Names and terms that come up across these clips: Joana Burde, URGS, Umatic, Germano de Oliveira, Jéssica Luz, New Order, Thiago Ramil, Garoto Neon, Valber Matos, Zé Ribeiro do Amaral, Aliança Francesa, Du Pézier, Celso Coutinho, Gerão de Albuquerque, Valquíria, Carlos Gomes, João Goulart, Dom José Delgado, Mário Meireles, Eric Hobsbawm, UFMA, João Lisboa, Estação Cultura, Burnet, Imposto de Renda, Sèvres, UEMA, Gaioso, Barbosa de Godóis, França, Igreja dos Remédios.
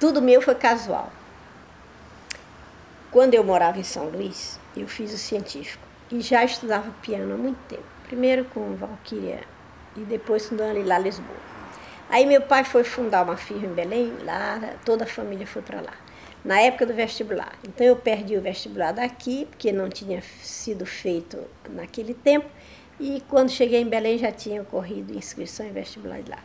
Tudo meu foi casual. Quando eu morava em São Luís, eu fiz o científico e já estudava piano há muito tempo. Primeiro com Valquíria e depois com Dona Lila Lisboa. Aí meu pai foi fundar uma firma em Belém, lá toda a família foi para lá, na época do vestibular. Então eu perdi o vestibular daqui, porque não tinha sido feito naquele tempo, e quando cheguei em Belém já tinha ocorrido inscrição em vestibular de lá.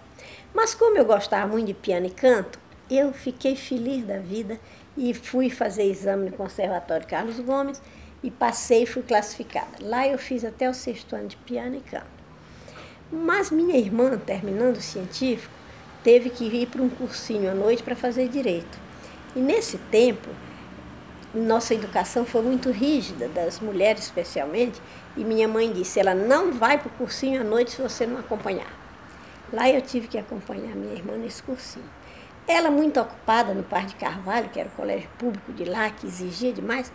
Mas como eu gostava muito de piano e canto, eu fiquei feliz da vida e fui fazer exame no Conservatório Carlos Gomes e passei e fui classificada. Lá eu fiz até o 6º ano de piano e canto. Mas minha irmã, terminando o científico, teve que ir para um cursinho à noite para fazer direito. E nesse tempo, nossa educação foi muito rígida, das mulheres especialmente, e minha mãe disse, ela não vai para o cursinho à noite se você não acompanhar. Lá eu tive que acompanhar minha irmã nesse cursinho. Ela muito ocupada no Par de Carvalho, que era o colégio público de lá, que exigia demais,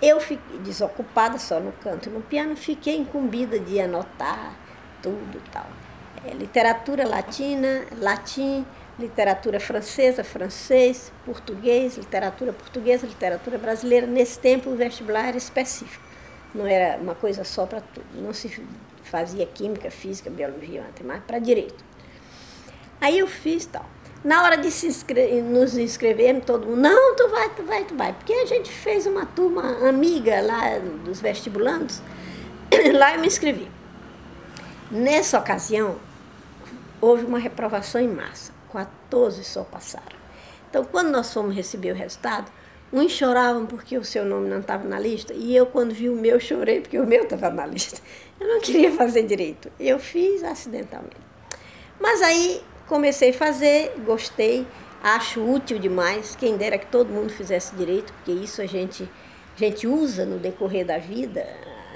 eu fiquei desocupada só no canto e no piano, fiquei incumbida de anotar tudo e tal. Literatura latina, latim, literatura francesa, francês, português, literatura brasileira. Nesse tempo o vestibular era específico, não era uma coisa só para tudo. Não se fazia química, física, biologia, matemática, para direito. Aí eu fiz tal. Na hora de nos inscrevermos, todo mundo, não, tu vai. Porque a gente fez uma turma amiga lá dos vestibulandos, lá eu me inscrevi. Nessa ocasião, houve uma reprovação em massa, 14 só passaram. Então, quando nós fomos receber o resultado, uns choravam porque o seu nome não estava na lista, e eu, quando vi o meu, chorei porque o meu estava na lista. Eu não queria fazer direito, eu fiz acidentalmente. Mas aí, comecei a fazer, gostei, acho útil demais, quem dera que todo mundo fizesse direito, porque isso a gente usa no decorrer da vida,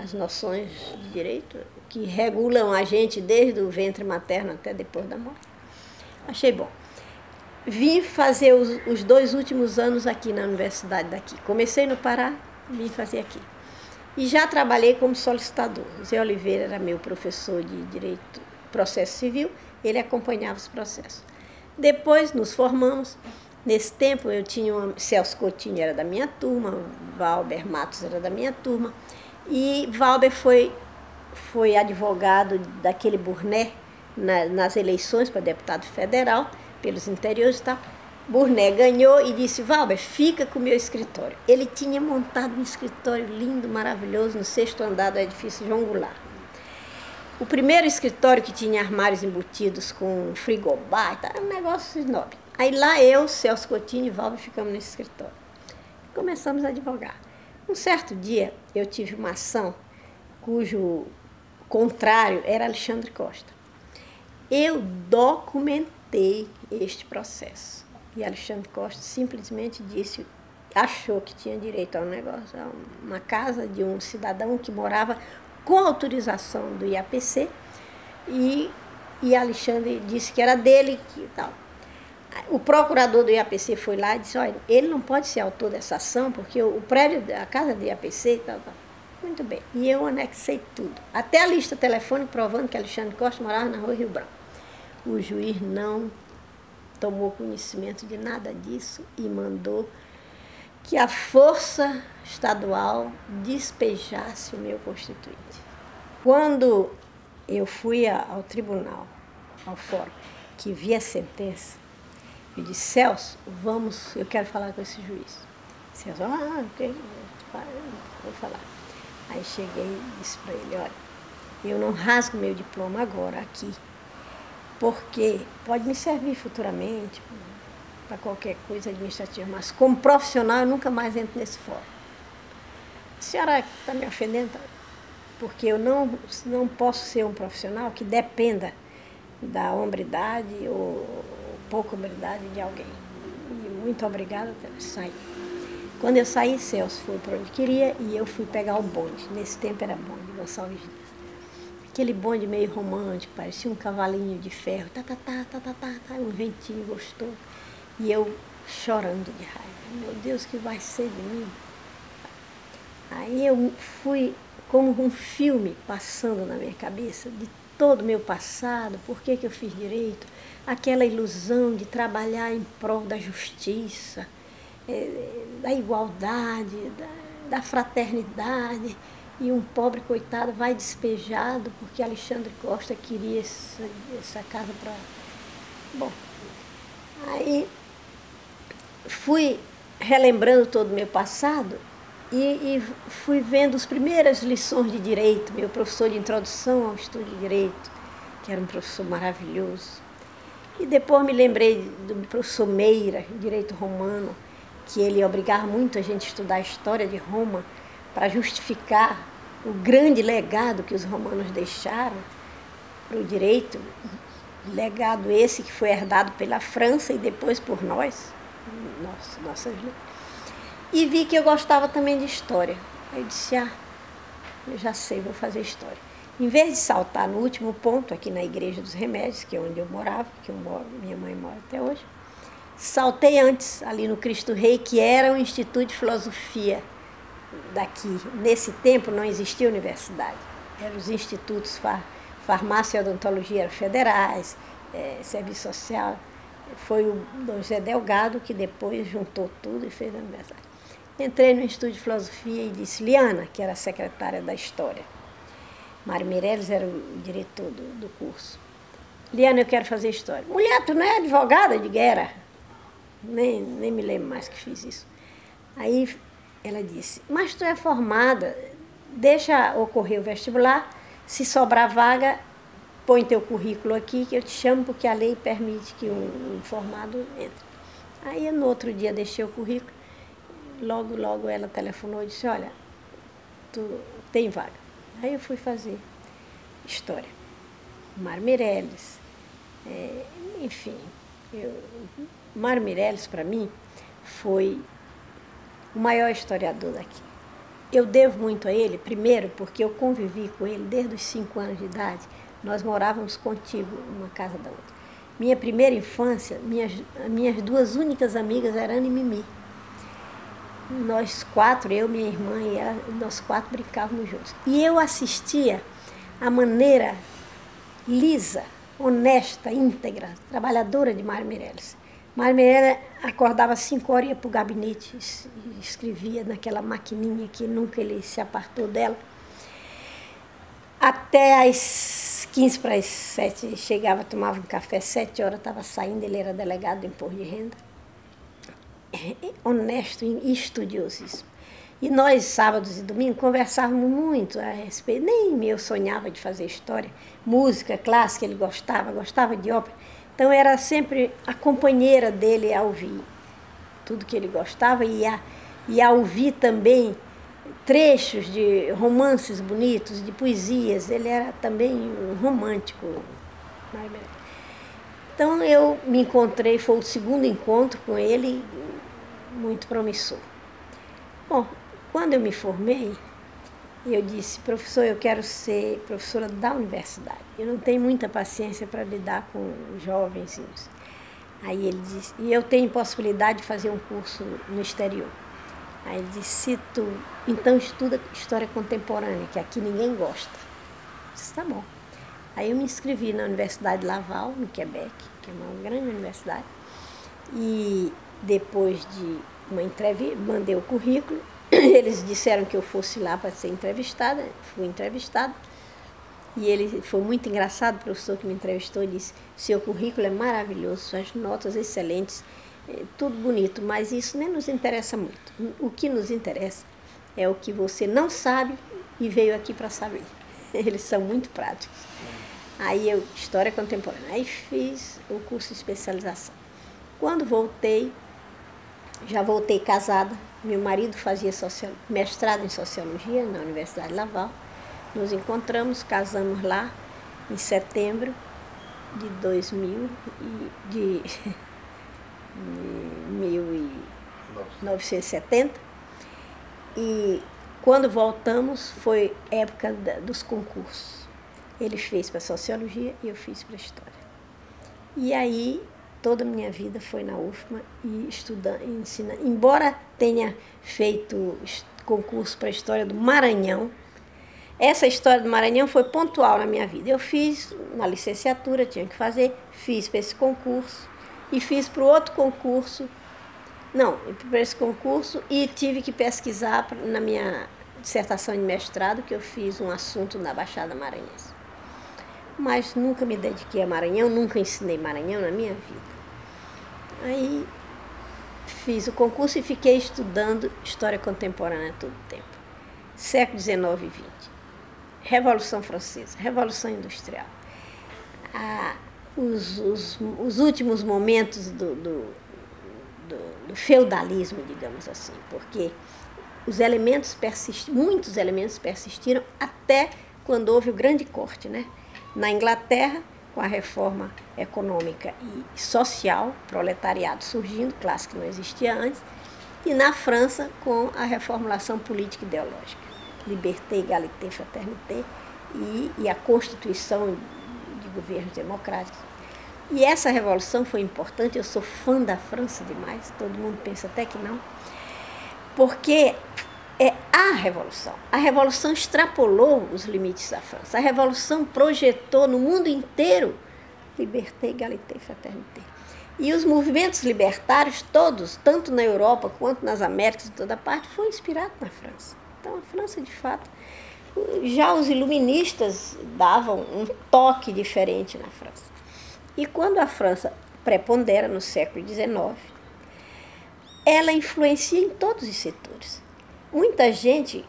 as noções de direito, que regulam a gente desde o ventre materno até depois da morte. Achei bom. Vim fazer os 2 últimos anos aqui na universidade daqui. Comecei no Pará, vim fazer aqui. E já trabalhei como solicitador. Zé Oliveira era meu professor de direito, processo civil, ele acompanhava os processos. Depois nos formamos. Nesse tempo eu tinha Celso Coutinho era da minha turma, Valber Matos era da minha turma, e Valber foi advogado daquele Burnet nas eleições para deputado federal, pelos interiores e tal. Burnet ganhou e disse, Valber, fica com o meu escritório. Ele tinha montado um escritório lindo, maravilhoso, no 6º andar do edifício João Goulart. O primeiro escritório que tinha armários embutidos com frigobar e tal, era um negócio snob. Aí lá eu, Celso Coutinho e Valber ficamos nesse escritório. Começamos a advogar. Um certo dia eu tive uma ação cujo contrário era Alexandre Costa. Eu documentei este processo. E Alexandre Costa simplesmente disse, achou que tinha direito ao negócio, a uma casa de um cidadão que morava com autorização do IAPC, e Alexandre disse que era dele e tal. O procurador do IAPC foi lá e disse, olha, ele não pode ser autor dessa ação, porque o prédio, a casa do IAPC e tal, tal. Muito bem, e eu anexei tudo, até a lista telefônica provando que Alexandre Costa morava na rua Rio Branco. O juiz não tomou conhecimento de nada disso e mandou que a força estadual despejasse o meu constituinte. Quando eu fui ao tribunal, ao fórum, que vi a sentença, eu disse, Celso, vamos, eu quero falar com esse juiz. Celso, ah, ok, vou falar. Aí cheguei e disse para ele, olha, eu não rasgo meu diploma agora aqui, porque pode me servir futuramente para qualquer coisa administrativa, mas como profissional eu nunca mais entro nesse fórum. A senhora está me ofendendo, porque eu não posso ser um profissional que dependa da hombridade ou pouca hombridade de alguém. E muito obrigada, saí. Quando eu saí, Celso foi para onde queria e eu fui pegar o bonde. Nesse tempo era bonde, Gonçalves Dias. Aquele bonde meio romântico, parecia um cavalinho de ferro. Tá, um ventinho gostoso. E eu chorando de raiva. Meu Deus, o que vai ser de mim? Aí eu fui como um filme passando na minha cabeça de todo o meu passado, por que eu fiz direito, aquela ilusão de trabalhar em prol da justiça, da igualdade, da fraternidade, e um pobre coitado vai despejado porque Alexandre Costa queria essa casa para... Bom, aí fui relembrando todo o meu passado e fui vendo as primeiras lições de direito, meu professor de introdução ao estudo de direito, que era um professor maravilhoso. E depois me lembrei do professor Meira, direito romano, que ele obrigava muito a gente a estudar a história de Roma para justificar o grande legado que os romanos deixaram para o direito, legado esse que foi herdado pela França e depois por nós, nossas leis. E vi que eu gostava também de história. Aí eu disse, eu já sei, vou fazer história. Em vez de saltar no último ponto, aqui na Igreja dos Remédios, que é onde eu morava, que eu moro, minha mãe mora até hoje, saltei antes, ali no Cristo Rei, que era um instituto de filosofia daqui. Nesse tempo não existia universidade. Eram os institutos, farmácia e odontologia eram federais, serviço social. Foi o Dom José Delgado que depois juntou tudo e fez a universidade. Entrei no Instituto de Filosofia e disse, Liana, que era a secretária da História, Mário Meireles era o diretor do curso. Liana, eu quero fazer História. Mulher, tu não é advogada? Eu digo, era. Nem me lembro mais que fiz isso. Aí ela disse, mas tu é formada, deixa ocorrer o vestibular, se sobrar vaga, põe teu currículo aqui que eu te chamo porque a lei permite que um formado entre. Aí no outro dia deixei o currículo, logo ela telefonou e disse, olha, tu tem vaga. Aí eu fui fazer História. Mário Meireles, enfim. Mário Meireles, para mim, foi o maior historiador daqui. Eu devo muito a ele, primeiro, porque eu convivi com ele desde os 5 anos de idade. Nós morávamos contigo, uma casa da outra. Minha primeira infância, minhas 2 únicas amigas eram Ana e Mimi. Nós 4, eu, minha irmã e ela, nós 4 brincávamos juntos. E eu assistia a maneira lisa, honesta, íntegra, trabalhadora de Mário Meireles. Mário Meireles acordava às 5 horas, ia para o gabinete, escrevia naquela maquininha que nunca ele se apartou dela. Até às 15 para as 7, chegava, tomava um café, às 7 horas estava saindo, ele era delegado do Imposto de Renda. Honesto e estudioso isso. E nós, sábados e domingos, conversávamos muito a respeito. Nem eu sonhava de fazer história, música clássica, ele gostava de ópera. Então, era sempre a companheira dele a ouvir tudo que ele gostava e a ouvir também trechos de romances bonitos, de poesias. Ele era também um romântico. Então, eu me encontrei, foi o 2º encontro com ele, muito promissor. Bom, quando eu me formei, eu disse, professor, eu quero ser professora da universidade. Eu não tenho muita paciência para lidar com jovenzinhos. Aí ele disse, e eu tenho possibilidade de fazer um curso no exterior. Aí ele disse, se tu, então estuda História Contemporânea, que aqui ninguém gosta. Eu disse, tá bom. Aí eu me inscrevi na Universidade de Laval, no Quebec, que é uma grande universidade, e depois de uma entrevista, mandei o currículo, eles disseram que eu fosse lá para ser entrevistada, fui entrevistada, e ele foi muito engraçado, o professor que me entrevistou disse, seu currículo é maravilhoso, suas notas excelentes, tudo bonito, mas isso nem nos interessa muito. O que nos interessa é o que você não sabe e veio aqui para saber. Eles são muito práticos. Aí eu, História Contemporânea, aí fiz o curso de especialização. Quando voltei, já voltei casada, meu marido fazia mestrado em Sociologia na Universidade de Laval, nos encontramos, casamos lá em setembro de 1970, e quando voltamos foi época dos concursos. Ele fez para Sociologia e eu fiz para História. E aí, toda a minha vida foi na UFMA e estudando, ensinando. Embora tenha feito concurso para a História do Maranhão, Essa história do Maranhão foi pontual na minha vida. Eu fiz na licenciatura, tinha que fazer, fiz para esse concurso e fiz para o outro concurso. Não, para esse concurso e tive que pesquisar na minha dissertação de mestrado, que eu fiz um assunto na Baixada Maranhense. Mas nunca me dediquei a Maranhão, nunca ensinei Maranhão na minha vida. Aí fiz o concurso e fiquei estudando história contemporânea todo o tempo. Século XIX e XX. Revolução Francesa, Revolução Industrial. Os últimos momentos do feudalismo, digamos assim, porque os elementos muitos elementos persistiram até quando houve o grande corte, né? Na Inglaterra, com a reforma econômica e social, proletariado surgindo, classe que não existia antes, e na França, com a reformulação política e ideológica, Liberté, égalité, fraternité, e a constituição de governos democráticos. E essa revolução foi importante, eu sou fã da França demais, todo mundo pensa até que não, porque é a revolução. A revolução extrapolou os limites da França. A revolução projetou no mundo inteiro liberté, égalité e fraternité. E os movimentos libertários todos, tanto na Europa quanto nas Américas, em toda parte, foram inspirados na França. Então, a França, de fato, já os iluministas davam um toque diferente na França. E quando a França prepondera no século XIX, ela influencia em todos os setores. Muita gente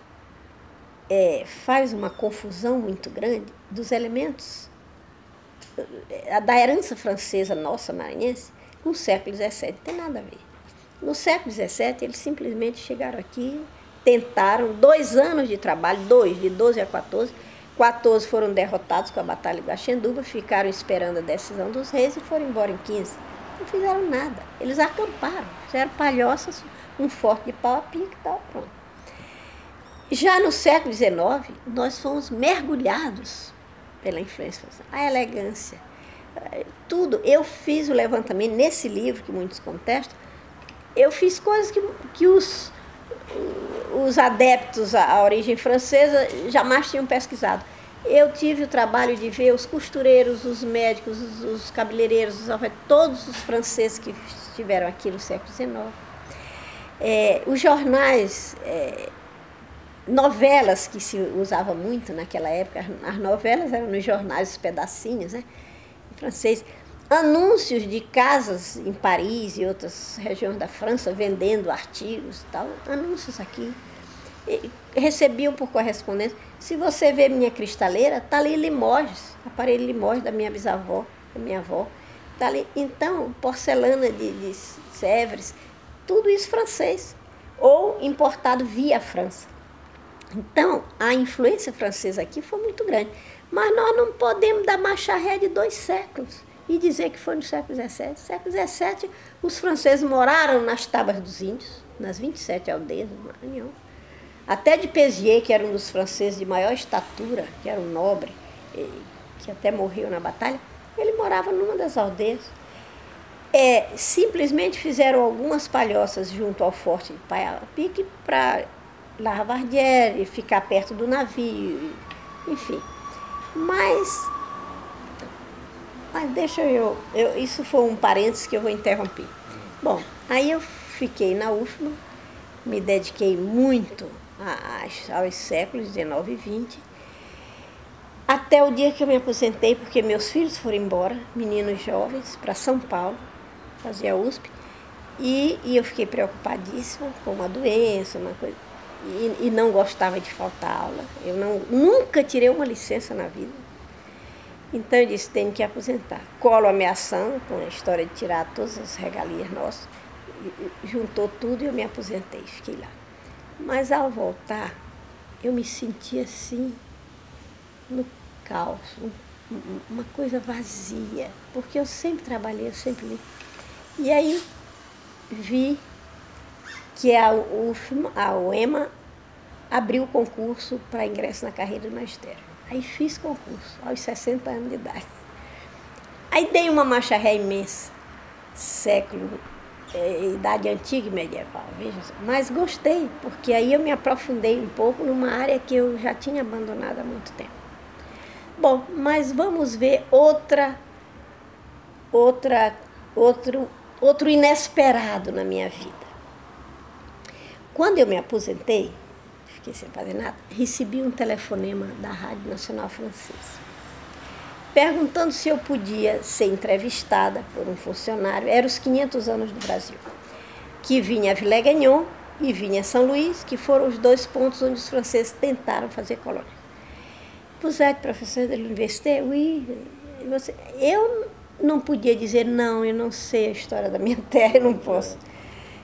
faz uma confusão muito grande dos elementos da herança francesa nossa, maranhense, com o século XVII. Não tem nada a ver. No século XVII, eles simplesmente chegaram aqui, tentaram 2 anos de trabalho, de 12 a 14, 14 foram derrotados com a Batalha de Guaxenduba, ficaram esperando a decisão dos reis e foram embora em 15. Não fizeram nada. Eles acamparam, fizeram palhoças, um forte de pau a pique e tal, pronto. Já no século XIX, nós fomos mergulhados pela influência francesa. A elegância, tudo. Eu fiz o levantamento, nesse livro que muitos contestam, eu fiz coisas que os adeptos à origem francesa jamais tinham pesquisado. Eu tive o trabalho de ver os costureiros, os médicos, os cabeleireiros, todos os franceses que estiveram aqui no século XIX. Os jornais, novelas que se usava muito naquela época, as novelas eram nos jornais, os pedacinhos, né, em francês. Anúncios de casas em Paris e outras regiões da França vendendo artigos e tal, anúncios aqui. E recebiam por correspondência. Se você vê minha cristaleira, está ali Limoges, aparelho Limoges da minha bisavó, da minha avó. Está ali, então, porcelana de Sèvres, tudo isso francês, ou importado via a França. Então, a influência francesa aqui foi muito grande. Mas nós não podemos dar marcha ré de 2 séculos. E dizer que foi no século XVII. No século XVII, os franceses moraram nas Tabas dos Índios, nas 27 aldeias do Maranhão. Até de Du Pézier, que era um dos franceses de maior estatura, que era um nobre, que até morreu na batalha, ele morava numa das aldeias. Simplesmente fizeram algumas palhoças junto ao forte de Paiapique para La Vardière, ficar perto do navio, enfim. Mas deixa eu... Isso foi um parênteses que eu vou interromper. Bom, aí eu fiquei na UFMA, me dediquei muito aos séculos XIX e XX, até o dia que eu me aposentei, porque meus filhos foram embora, meninos jovens, para São Paulo, fazer a USP, e eu fiquei preocupadíssima com uma doença, uma coisa... E não gostava de faltar aula. Eu nunca tirei uma licença na vida. Então eu disse, tenho que aposentar. Colo ameaçando, com a história de tirar todas as regalias nossas, juntou tudo e eu me aposentei, fiquei lá. Mas ao voltar, eu me senti assim, no caos, uma coisa vazia, porque eu sempre trabalhei, eu sempre li. E aí vi que a UEMA abriu o concurso para ingresso na carreira do magistério. Aí fiz concurso, aos 60 anos de idade. Aí dei uma marcha ré imensa, século idade antiga e medieval, veja. Mas gostei, porque aí eu me aprofundei um pouco numa área que eu já tinha abandonado há muito tempo. Bom, mas vamos ver outro inesperado na minha vida. Quando eu me aposentei, fiquei sem fazer nada, recebi um telefonema da Rádio Nacional Francesa, perguntando se eu podia ser entrevistada por um funcionário, era os 500 anos do Brasil, que vinha a Villeguignon e vinha a São Luís, que foram os dois pontos onde os franceses tentaram fazer colônia. Vous êtes professeur de l'université? Oui. Eu não podia dizer, não, eu não sei a história da minha terra, eu não posso.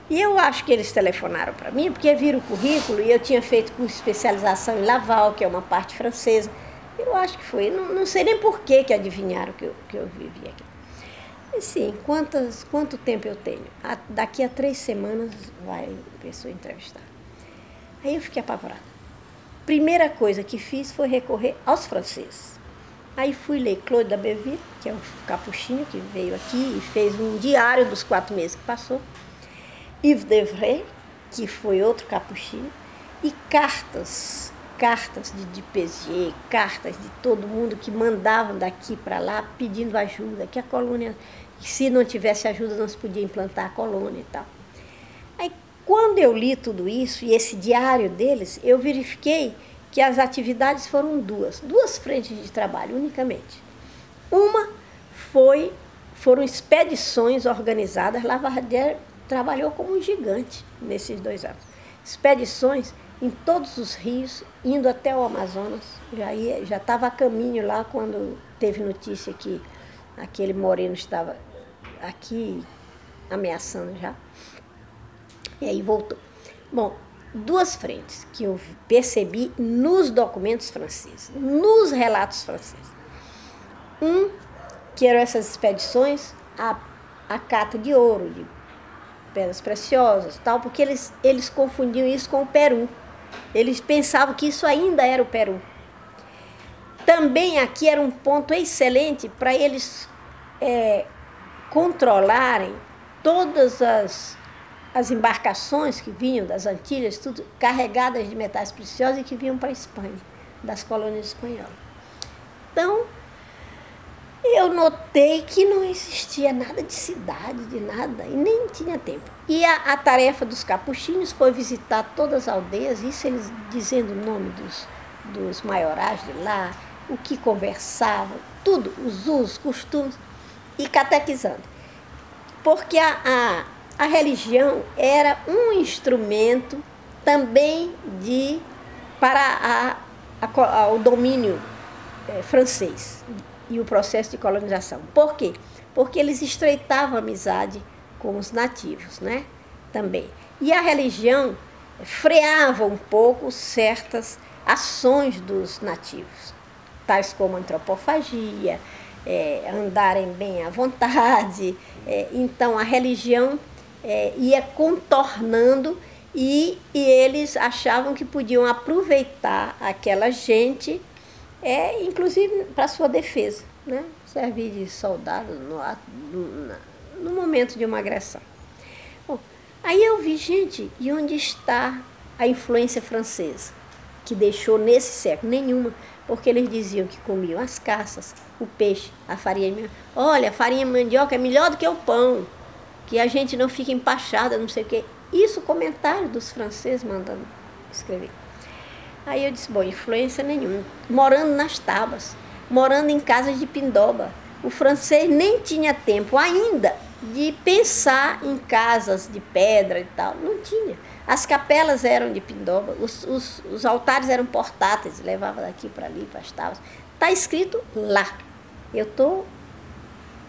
E eu acho que eles telefonaram para mim, porque viram o currículo, e eu tinha feito com especialização em Laval, que é uma parte francesa. Eu acho que foi, não sei nem por que adivinharam que eu vivi aqui. E sim, quanto tempo eu tenho? Daqui a 3 semanas vai a pessoa entrevistar. Aí eu fiquei apavorada. Primeira coisa que fiz foi recorrer aos franceses. Aí fui ler Claude d'Abbeville, que é um capuchinho que veio aqui e fez um diário dos 4 meses que passou. Yves d'Évreux, que foi outro capuchinho, e cartas de Du Pézier, cartas de todo mundo que mandavam daqui para lá pedindo ajuda, que a colônia, se não tivesse ajuda, não se podia implantar a colônia e tal. Aí, quando eu li tudo isso e esse diário deles, eu verifiquei que as atividades foram duas frentes de trabalho unicamente. Uma foram expedições organizadas, La Vardière trabalhou como um gigante nesses 2 anos. Expedições em todos os rios, indo até o Amazonas. Já estava a caminho lá quando teve notícia que aquele moreno estava aqui ameaçando já. E aí voltou. Bom, 2 frentes que eu percebi nos documentos franceses, nos relatos franceses. Um, que eram essas expedições, a cata de ouro, de pedras preciosas, tal, porque eles confundiam isso com o Peru. Eles pensavam que isso ainda era o Peru. Também aqui era um ponto excelente para eles controlarem todas as embarcações que vinham das Antilhas, tudo carregadas de metais preciosos e que vinham para a Espanha, das colônias espanholas. Então, eu notei que não existia nada de cidade, de nada, e nem tinha tempo. E a tarefa dos capuchinhos foi visitar todas as aldeias, isso eles dizendo o nome dos maiorais de lá, o que conversavam, tudo, os usos, costumes, e catequizando. Porque a religião era um instrumento também para o domínio francês e o processo de colonização. Por quê? Porque eles estreitavam a amizade com os nativos, né? Também. E a religião freava um pouco certas ações dos nativos, tais como antropofagia, andarem bem à vontade. Então, a religião ia contornando e eles achavam que podiam aproveitar aquela gente, inclusive para sua defesa, né? Servir de soldado no momento de uma agressão. Bom, aí eu vi, gente, e onde está a influência francesa, que deixou nesse século nenhuma, porque eles diziam que comiam as caças, o peixe, a farinha de mandioca. Olha, a farinha de mandioca é melhor do que o pão, que a gente não fica empachada, não sei o quê. Isso comentário dos franceses mandando escrever. Aí eu disse, bom, influência nenhuma. Morando nas Tabas, morando em casas de pindoba. O francês nem tinha tempo ainda de pensar em casas de pedra e tal. Não tinha. As capelas eram de pindoba, os altares eram portáteis, levava daqui para ali, para as Tabas. Está escrito lá. Eu estou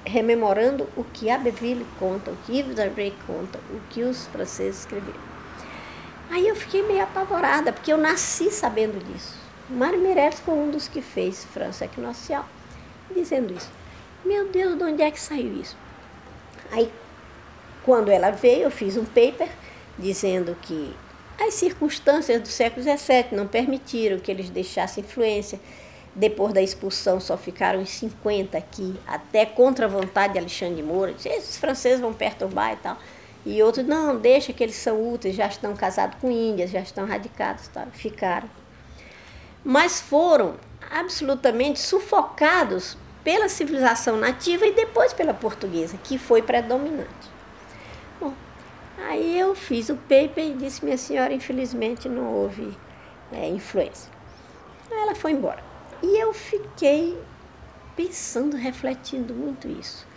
rememorando o que Abbeville conta, o que Yves d'Évreux conta, o que os franceses escreveram. Aí eu fiquei meio apavorada, porque eu nasci sabendo disso. Mário Meireles foi um dos que fez França Equinocial, dizendo isso. Meu Deus, de onde é que saiu isso? Aí, quando ela veio, eu fiz um paper dizendo que as circunstâncias do século XVII não permitiram que eles deixassem influência. Depois da expulsão, só ficaram uns 50 aqui, até contra a vontade de Alexandre de Moura. Esses franceses vão perturbar e tal. E outros, não, deixa que eles são úteis, já estão casados com índias, já estão radicados, tá? Ficaram. Mas foram absolutamente sufocados pela civilização nativa e depois pela portuguesa, que foi predominante. Bom, aí eu fiz o paper e disse, minha senhora, infelizmente não houve influência. Ela foi embora. E eu fiquei pensando, refletindo muito isso.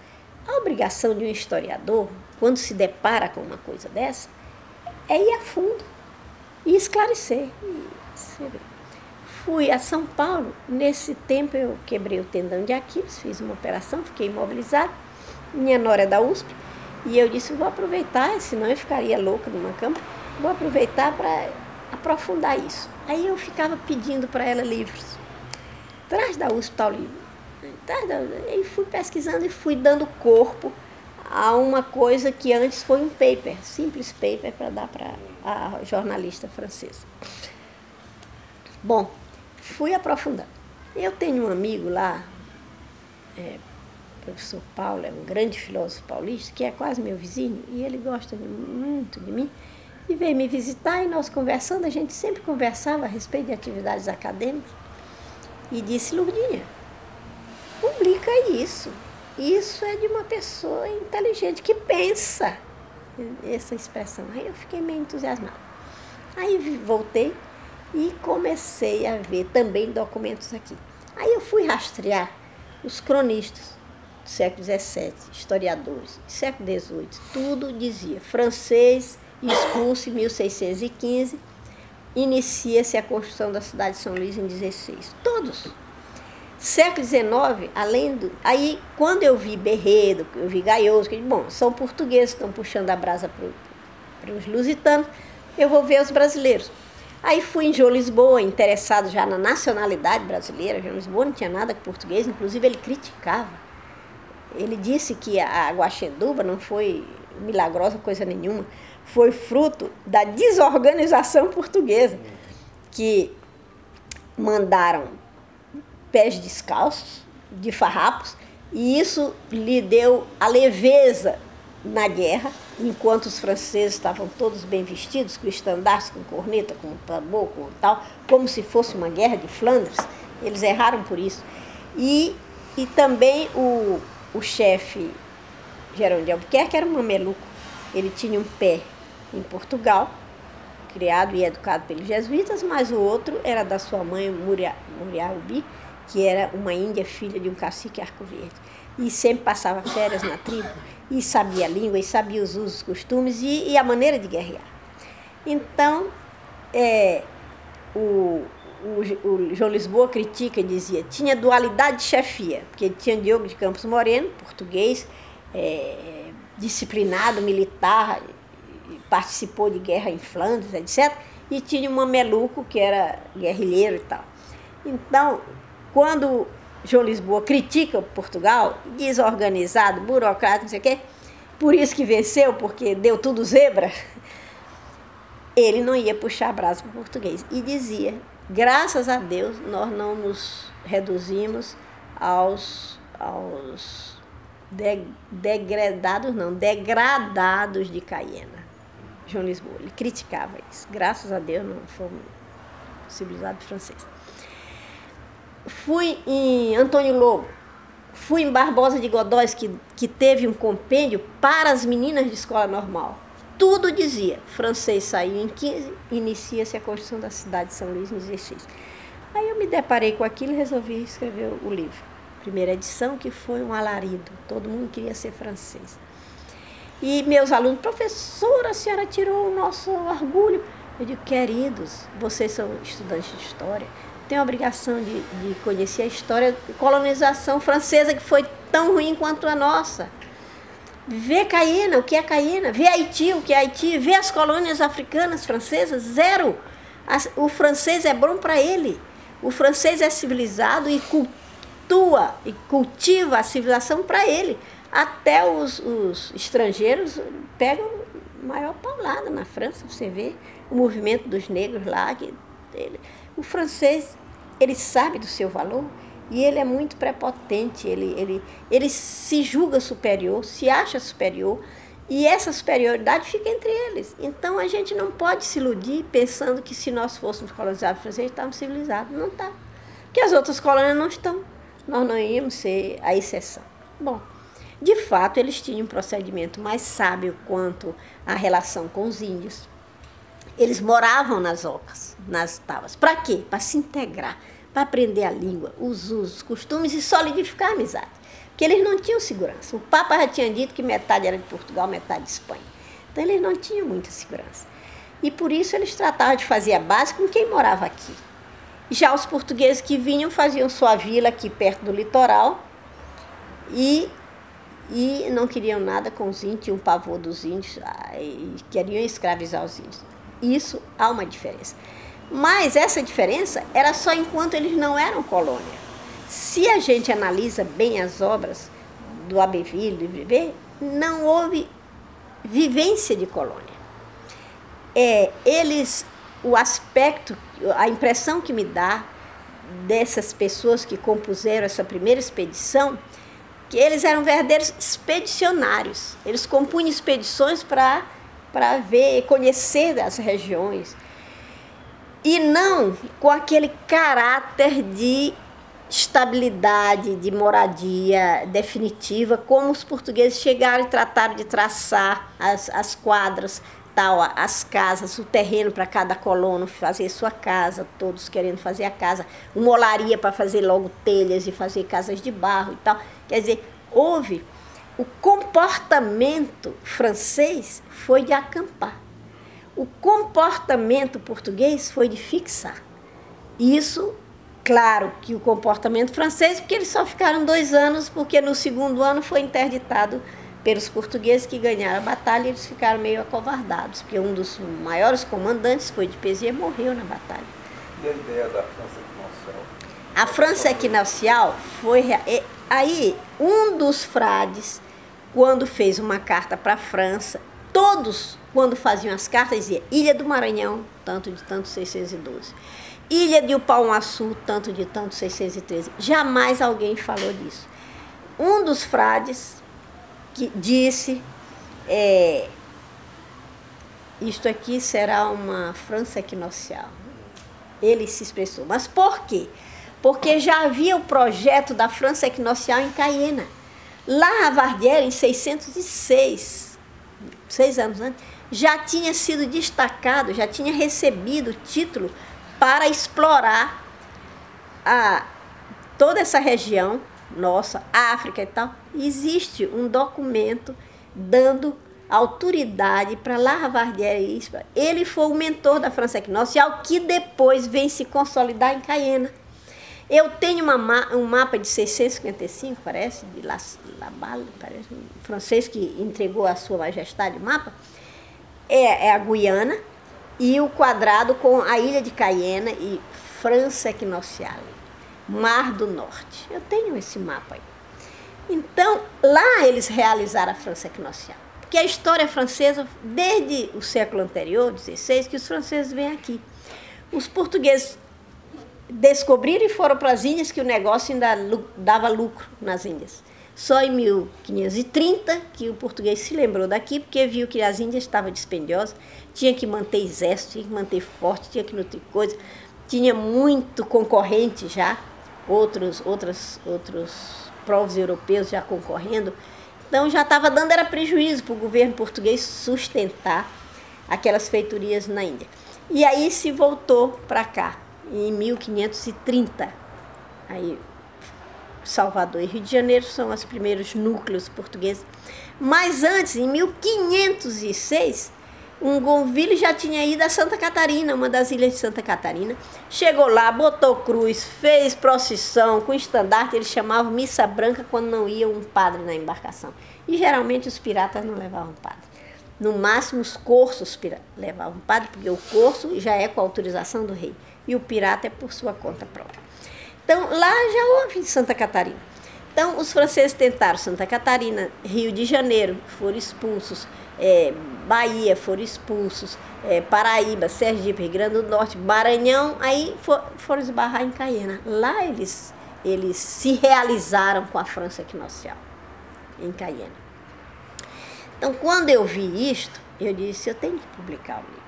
A obrigação de um historiador, quando se depara com uma coisa dessa, é ir a fundo e esclarecer. Fui a São Paulo, nesse tempo eu quebrei o tendão de Aquiles, fiz uma operação, fiquei imobilizada, minha nora é da USP, e eu disse, vou aproveitar, senão eu ficaria louca numa cama, vou aproveitar para aprofundar isso. Aí eu ficava pedindo para ela livros. Traz da USP tal livro. E fui pesquisando e fui dando corpo a uma coisa que antes foi um paper, simples paper para dar para a jornalista francesa. Bom, fui aprofundando. Eu tenho um amigo lá, o professor Paulo, é um grande filósofo paulista, que é quase meu vizinho, e ele gosta muito de mim, e veio me visitar, e nós conversando, a gente sempre conversava a respeito de atividades acadêmicas, e disse, Lurdinha, publica isso. Isso é de uma pessoa inteligente, que pensa. Essa expressão. Aí eu fiquei meio entusiasmada. Aí voltei e comecei a ver também documentos aqui. Aí eu fui rastrear os cronistas do século XVII, historiadores do século XVIII, tudo dizia. Francês, expulso em 1615, inicia-se a construção da cidade de São Luís em 16. Todos. Século XIX, além do... Aí, quando eu vi Berredo, eu vi Gaioso, que bom, são portugueses, estão puxando a brasa para os lusitanos, eu vou ver os brasileiros. Aí fui em João Lisboa, interessado já na nacionalidade brasileira. João Lisboa não tinha nada com português, inclusive ele criticava. Ele disse que a Guaxenduba não foi milagrosa coisa nenhuma, foi fruto da desorganização portuguesa, que mandaram pés descalços, de farrapos, e isso lhe deu a leveza na guerra, enquanto os franceses estavam todos bem vestidos, com estandartes, com corneta, com tambor, com tal, como se fosse uma guerra de Flandres, eles erraram por isso. E também o chefe Gerão de Albuquerque era um mameluco, ele tinha um pé em Portugal, criado e educado pelos jesuítas, mas o outro era da sua mãe, Muriaubi, que era uma índia filha de um cacique arco-verde. E sempre passava férias na tribo, e sabia a língua, e sabia os usos, os costumes, e a maneira de guerrear. Então, o João Lisboa critica e dizia, tinha dualidade de chefia, porque tinha Diogo de Campos Moreno, português, disciplinado, militar, participou de guerra em Flandres, etc., e tinha um mameluco que era guerrilheiro e tal. Então, quando João Lisboa critica Portugal, desorganizado, burocrata, não sei o quê, por isso que venceu, porque deu tudo zebra, ele não ia puxar a brasa para o português. E dizia, graças a Deus, nós não nos reduzimos aos degradados de Caiena. João Lisboa, ele criticava isso. Graças a Deus não fomos civilizados franceses. Fui em Antônio Lobo, fui em Barbosa de Godóis, que teve um compêndio para as meninas de escola normal. Tudo dizia, francês saiu em 15, inicia-se a construção da cidade de São Luís em 16. Aí eu me deparei com aquilo e resolvi escrever o livro. Primeira edição, que foi um alarido, todo mundo queria ser francês. E meus alunos, professora, a senhora tirou o nosso orgulho. Eu digo, queridos, vocês são estudantes de história, têm a obrigação de conhecer a história da colonização francesa, que foi tão ruim quanto a nossa. Vê Caiena, o que é Caiena, vê Haiti, o que é Haiti, vê as colônias africanas francesas, zero. O francês é bom para ele, o francês é civilizado e cultua e cultiva a civilização para ele. Até os estrangeiros pegam maior paulada na França, você vê o movimento dos negros lá. O francês, ele sabe do seu valor e ele é muito prepotente, ele se julga superior, se acha superior E essa superioridade fica entre eles. Então, a gente não pode se iludir pensando que se nós fôssemos colonizados franceses, estávamos civilizados. Não está. Porque as outras colônias não estão. Nós não íamos ser a exceção. Bom, de fato, eles tinham um procedimento mais sábio quanto à relação com os índios. Eles moravam nas ocas, nas tavas. Para quê? Para se integrar, para aprender a língua, os usos, os costumes e solidificar a amizade. Que eles não tinham segurança. O Papa já tinha dito que metade era de Portugal, metade de Espanha. Então, eles não tinham muita segurança. E, por isso, eles tratavam de fazer a base com quem morava aqui. Já os portugueses que vinham faziam sua vila aqui perto do litoral e não queriam nada com os índios, tinham pavor dos índios, e queriam escravizar os índios. Isso há uma diferença. Mas essa diferença era só enquanto eles não eram colônia. Se a gente analisa bem as obras do d'Abbeville, do Ibrevê, não houve vivência de colônia. Eles, o aspecto, a impressão que me dá dessas pessoas que compuseram essa primeira expedição, que eles eram verdadeiros expedicionários. Eles compunham expedições para ver, conhecer as regiões. E não com aquele caráter de estabilidade de moradia definitiva, como os portugueses chegaram e trataram de traçar as quadras, tal, as casas, o terreno para cada colono fazer sua casa, todos querendo fazer a casa, uma olaria para fazer logo telhas e fazer casas de barro e tal. Quer dizer, houve o comportamento francês foi de acampar. O comportamento português foi de fixar. Isso, claro que o comportamento francês, porque eles só ficaram 2 anos, porque no segundo ano foi interditado pelos portugueses que ganharam a batalha, e eles ficaram meio acovardados, porque um dos maiores comandantes foi Du Pézier, morreu na batalha. E a ideia da França equinocial? A França equinocial foi... Aí, um dos frades, quando fez uma carta para a França, todos, quando faziam as cartas, diziam Ilha do Maranhão, tanto de tanto, 612. Ilha de Upauaçu, tanto de tanto, 613. Jamais alguém falou disso. Um dos frades que disse, isto aqui será uma França equinocial. Ele se expressou. Mas por quê? Porque já havia o projeto da França equinocial em Caiena. Lá a Vardière, em 606, 6 anos antes, já tinha sido destacado, já tinha recebido o título para explorar toda essa região nossa, África e tal. Existe um documento dando autoridade para La Vardière. Ele foi o mentor da França equinocial, que depois vem se consolidar em Caiena. Eu tenho um mapa de 655, parece, de Laval, parece, um francês que entregou à Sua Majestade o mapa. É a Guiana. E o quadrado com a ilha de Caiena e França equinocial, Mar do Norte. Eu tenho esse mapa aí. Então, lá eles realizaram a França equinocial. Porque a história francesa, desde o século anterior, XVI, que os franceses vêm aqui. Os portugueses descobriram e foram para as Índias, que o negócio ainda dava lucro nas Índias. Só em 1530 que o português se lembrou daqui, porque viu que as Índias estavam dispendiosas, tinha que manter exército, tinha que manter forte, tinha que nutrir coisa, tinha muito concorrente já, outros povos europeus já concorrendo. Então já estava dando, era prejuízo para o governo português sustentar aquelas feitorias na Índia. E aí se voltou para cá, em 1530, aí Salvador e Rio de Janeiro são os primeiros núcleos portugueses. Mas antes, em 1506, um Gonville já tinha ido a Santa Catarina, uma das ilhas de Santa Catarina. Chegou lá, botou cruz, fez procissão com estandarte. Eles chamavam missa branca quando não ia um padre na embarcação. E geralmente os piratas não levavam padre. No máximo os corsos levavam padre, porque o corso já é com a autorização do rei. E o pirata é por sua conta própria. Então, lá já houve Santa Catarina. Então, os franceses tentaram Santa Catarina, Rio de Janeiro, foram expulsos, Bahia, foram expulsos, Paraíba, Sergipe, Rio Grande do Norte, Maranhão, aí foram esbarrar em Caiena. Lá eles se realizaram com a França equinocial, em Caiena. Então, quando eu vi isto, eu disse, eu tenho que publicar o livro.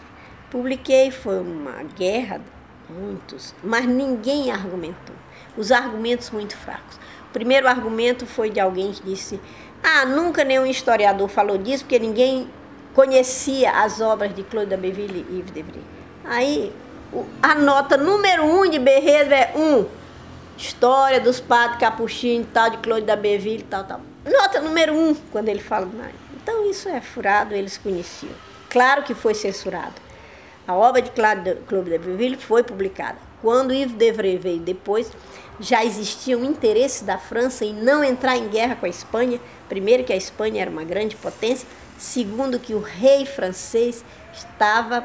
Publiquei, foi uma guerra, muitos, mas ninguém argumentou. Os argumentos muito fracos. O primeiro argumento foi de alguém que disse, ah, nunca nenhum historiador falou disso, porque ninguém conhecia as obras de Claude d'Abbeville e Yves d'Évreux. Aí, a nota número 1 de Berredo é 1. História dos padres capuchinhos, tal, de Claude d'Abbeville, tal, tal. Nota número 1, quando ele fala. Então, isso é furado, eles conheciam. Claro que foi censurado. A obra de Claude d'Abbeville foi publicada. Quando Yves d'Évreux veio depois, já existia um interesse da França em não entrar em guerra com a Espanha. Primeiro, que a Espanha era uma grande potência. Segundo, que o rei francês estava...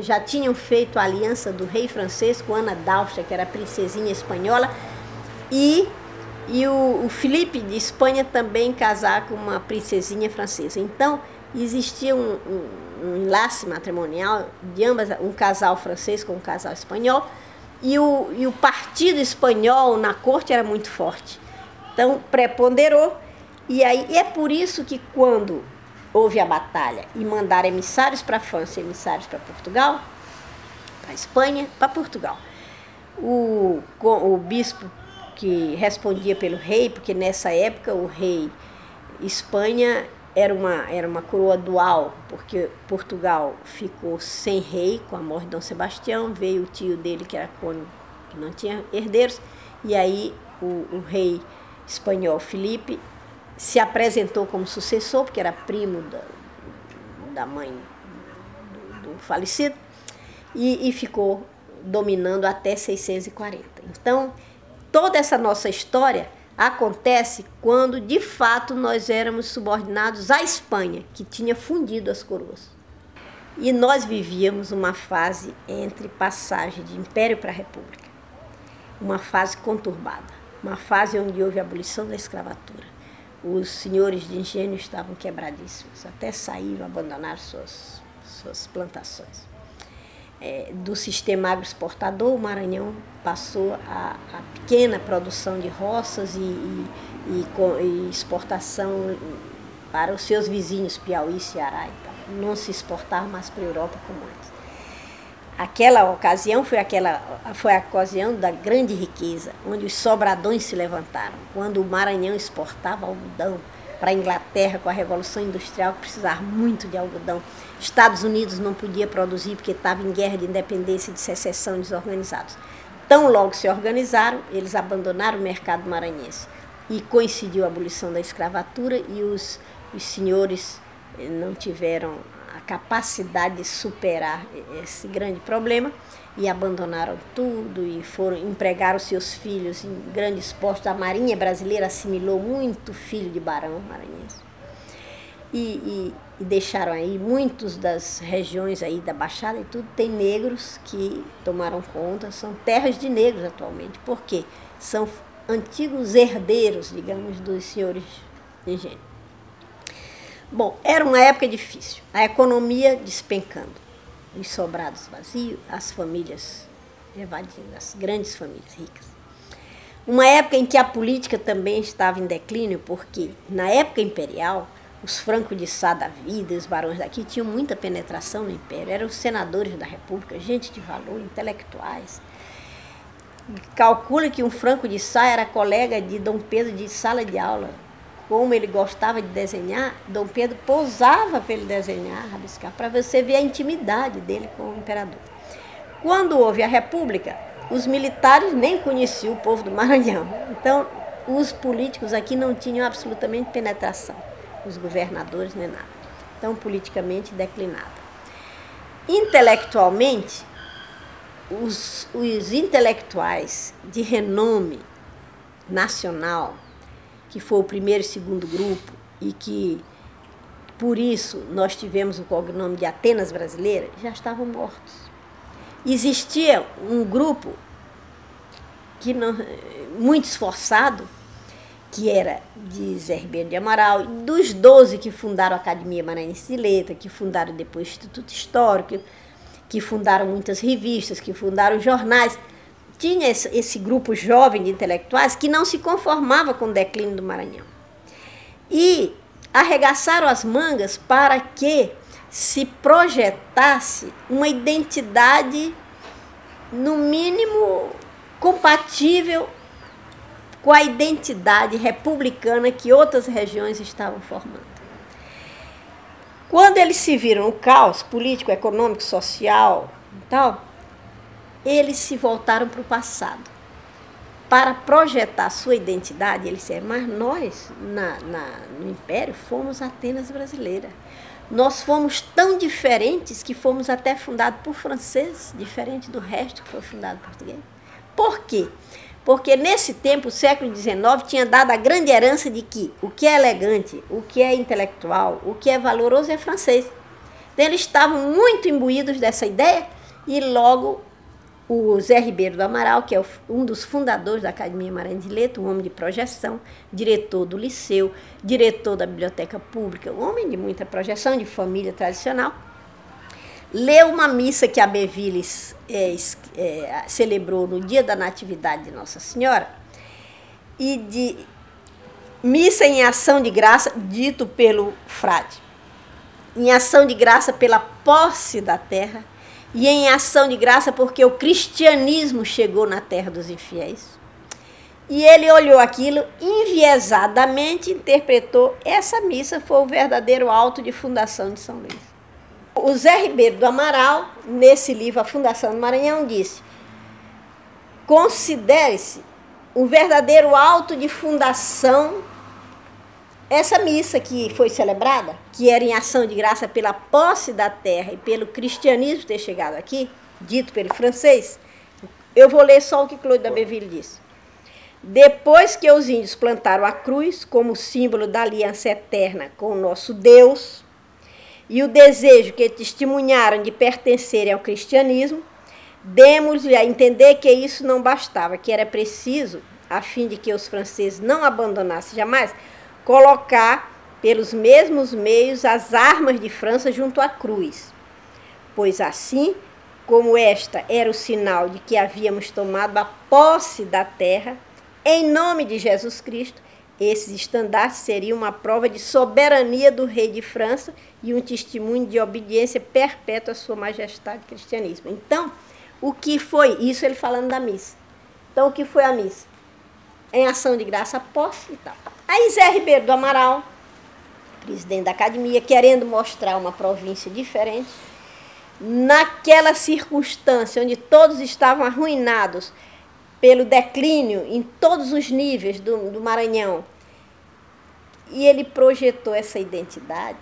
já tinham feito a aliança do rei francês com Ana d'Austria, que era a princesinha espanhola, e o Felipe de Espanha também casar com uma princesinha francesa. Então, existia um enlace matrimonial de ambas, um casal francês com um casal espanhol, e o partido espanhol na corte era muito forte. Então, preponderou, e aí é por isso que quando... houve a batalha e mandaram emissários para a França e emissários para Portugal, para a Espanha, para Portugal. O bispo que respondia pelo rei, porque nessa época o rei Espanha era uma coroa dual, porque Portugal ficou sem rei com a morte de Dom Sebastião, veio o tio dele que era cônego, que não tinha herdeiros, e aí o rei espanhol Felipe se apresentou como sucessor, porque era primo da mãe do falecido, e ficou dominando até 640. Então, toda essa nossa história acontece quando, de fato, nós éramos subordinados à Espanha, que tinha fundido as coroas. E nós vivíamos uma fase entre passagem de império para a república, uma fase conturbada, uma fase onde houve a abolição da escravatura. Os senhores de engenho estavam quebradíssimos, até saíram, abandonaram suas plantações. Do sistema agroexportador, o Maranhão passou a pequena produção de roças e exportação para os seus vizinhos, Piauí, Ceará e tal. Não se exportava mais para a Europa como antes. Aquela ocasião foi a ocasião da grande riqueza, onde os sobradões se levantaram, quando o Maranhão exportava algodão para a Inglaterra com a Revolução Industrial, que precisava muito de algodão. Estados Unidos não podia produzir porque estava em guerra de independência e de secessão desorganizados. Tão logo se organizaram, eles abandonaram o mercado maranhense. E coincidiu a abolição da escravatura e os senhores não tiveram capacidade de superar esse grande problema e abandonaram tudo e foram empregar os seus filhos em grandes postos. A Marinha Brasileira assimilou muito filho de barão maranhense e deixaram aí muitos das regiões aí da Baixada e tudo, tem negros que tomaram conta, são terras de negros atualmente, porque são antigos herdeiros, digamos, dos senhores de engenho. Bom, era uma época difícil, a economia despencando, os sobrados vazios, as famílias evadindo, as grandes famílias ricas. Uma época em que a política também estava em declínio, porque na época imperial, os francos de Sá da vida, os barões daqui, tinham muita penetração no império, eram os senadores da república, gente de valor, intelectuais. Calcula que um franco de Sá era colega de Dom Pedro de sala de aula. Como ele gostava de desenhar, Dom Pedro pousava para ele desenhar, rabiscar, para você ver a intimidade dele com o imperador. Quando houve a República, os militares nem conheciam o povo do Maranhão. Então, os políticos aqui não tinham absolutamente penetração, os governadores nem nada. Então, politicamente declinada. Intelectualmente, os intelectuais de renome nacional, que foi o primeiro e segundo grupo, e que, por isso, nós tivemos o cognome de Atenas brasileira, já estavam mortos. Existia um grupo que não, muito esforçado, que era de Zé Ribeiro de Amaral, dos 12 que fundaram a Academia Maranhense de Letra, que fundaram depois o Instituto Histórico, que fundaram muitas revistas, que fundaram jornais. Tinha esse grupo jovem de intelectuais que não se conformava com o declínio do Maranhão. E arregaçaram as mangas para que se projetasse uma identidade, no mínimo, compatível com a identidade republicana que outras regiões estavam formando. Quando eles se viram no caos político, econômico, social e tal, eles se voltaram para o passado. Para projetar sua identidade, eles disseram, mas nós, no Império, fomos Atenas brasileira. Nós fomos tão diferentes que fomos até fundados por franceses, diferente do resto que foi fundado por português. Por quê? Porque nesse tempo, o século XIX, tinha dado a grande herança de que o que é elegante, o que é intelectual, o que é valoroso é francês. Então, eles estavam muito imbuídos dessa ideia e logo o Zé Ribeiro do Amaral, que é um dos fundadores da Academia Maranhense de Letras, um homem de projeção, diretor do Liceu, diretor da Biblioteca Pública, um homem de muita projeção, de família tradicional, leu uma missa que a D'Abbeville celebrou no dia da Natividade de Nossa Senhora, e de missa em ação de graça, dito pelo frade, em ação de graça pela posse da terra, e em ação de graça porque o cristianismo chegou na terra dos infiéis. E ele olhou aquilo enviesadamente, interpretou, essa missa foi o verdadeiro auto de fundação de São Luís. O Zé Ribeiro do Amaral, nesse livro A Fundação do Maranhão, disse, considere-se o verdadeiro auto de fundação essa missa que foi celebrada, que era em ação de graça pela posse da terra e pelo cristianismo ter chegado aqui, dito pelo francês. Eu vou ler só o que Claude d'Abbeville disse. Depois que os índios plantaram a cruz como símbolo da aliança eterna com o nosso Deus e o desejo que testemunharam de pertencerem ao cristianismo, demos-lhe a entender que isso não bastava, que era preciso, a fim de que os franceses não abandonassem jamais, colocar pelos mesmos meios as armas de França junto à cruz, pois assim, como esta era o sinal de que havíamos tomado a posse da terra, em nome de Jesus Cristo, esses estandartes seriam uma prova de soberania do rei de França e um testemunho de obediência perpétua à sua majestade cristianismo. Então, o que foi? Isso ele falando da missa. Então, o que foi a missa? Em ação de graça, a posse e tal. Aí Zé Ribeiro do Amaral, presidente da academia, querendo mostrar uma província diferente, naquela circunstância onde todos estavam arruinados pelo declínio em todos os níveis do Maranhão, e ele projetou essa identidade,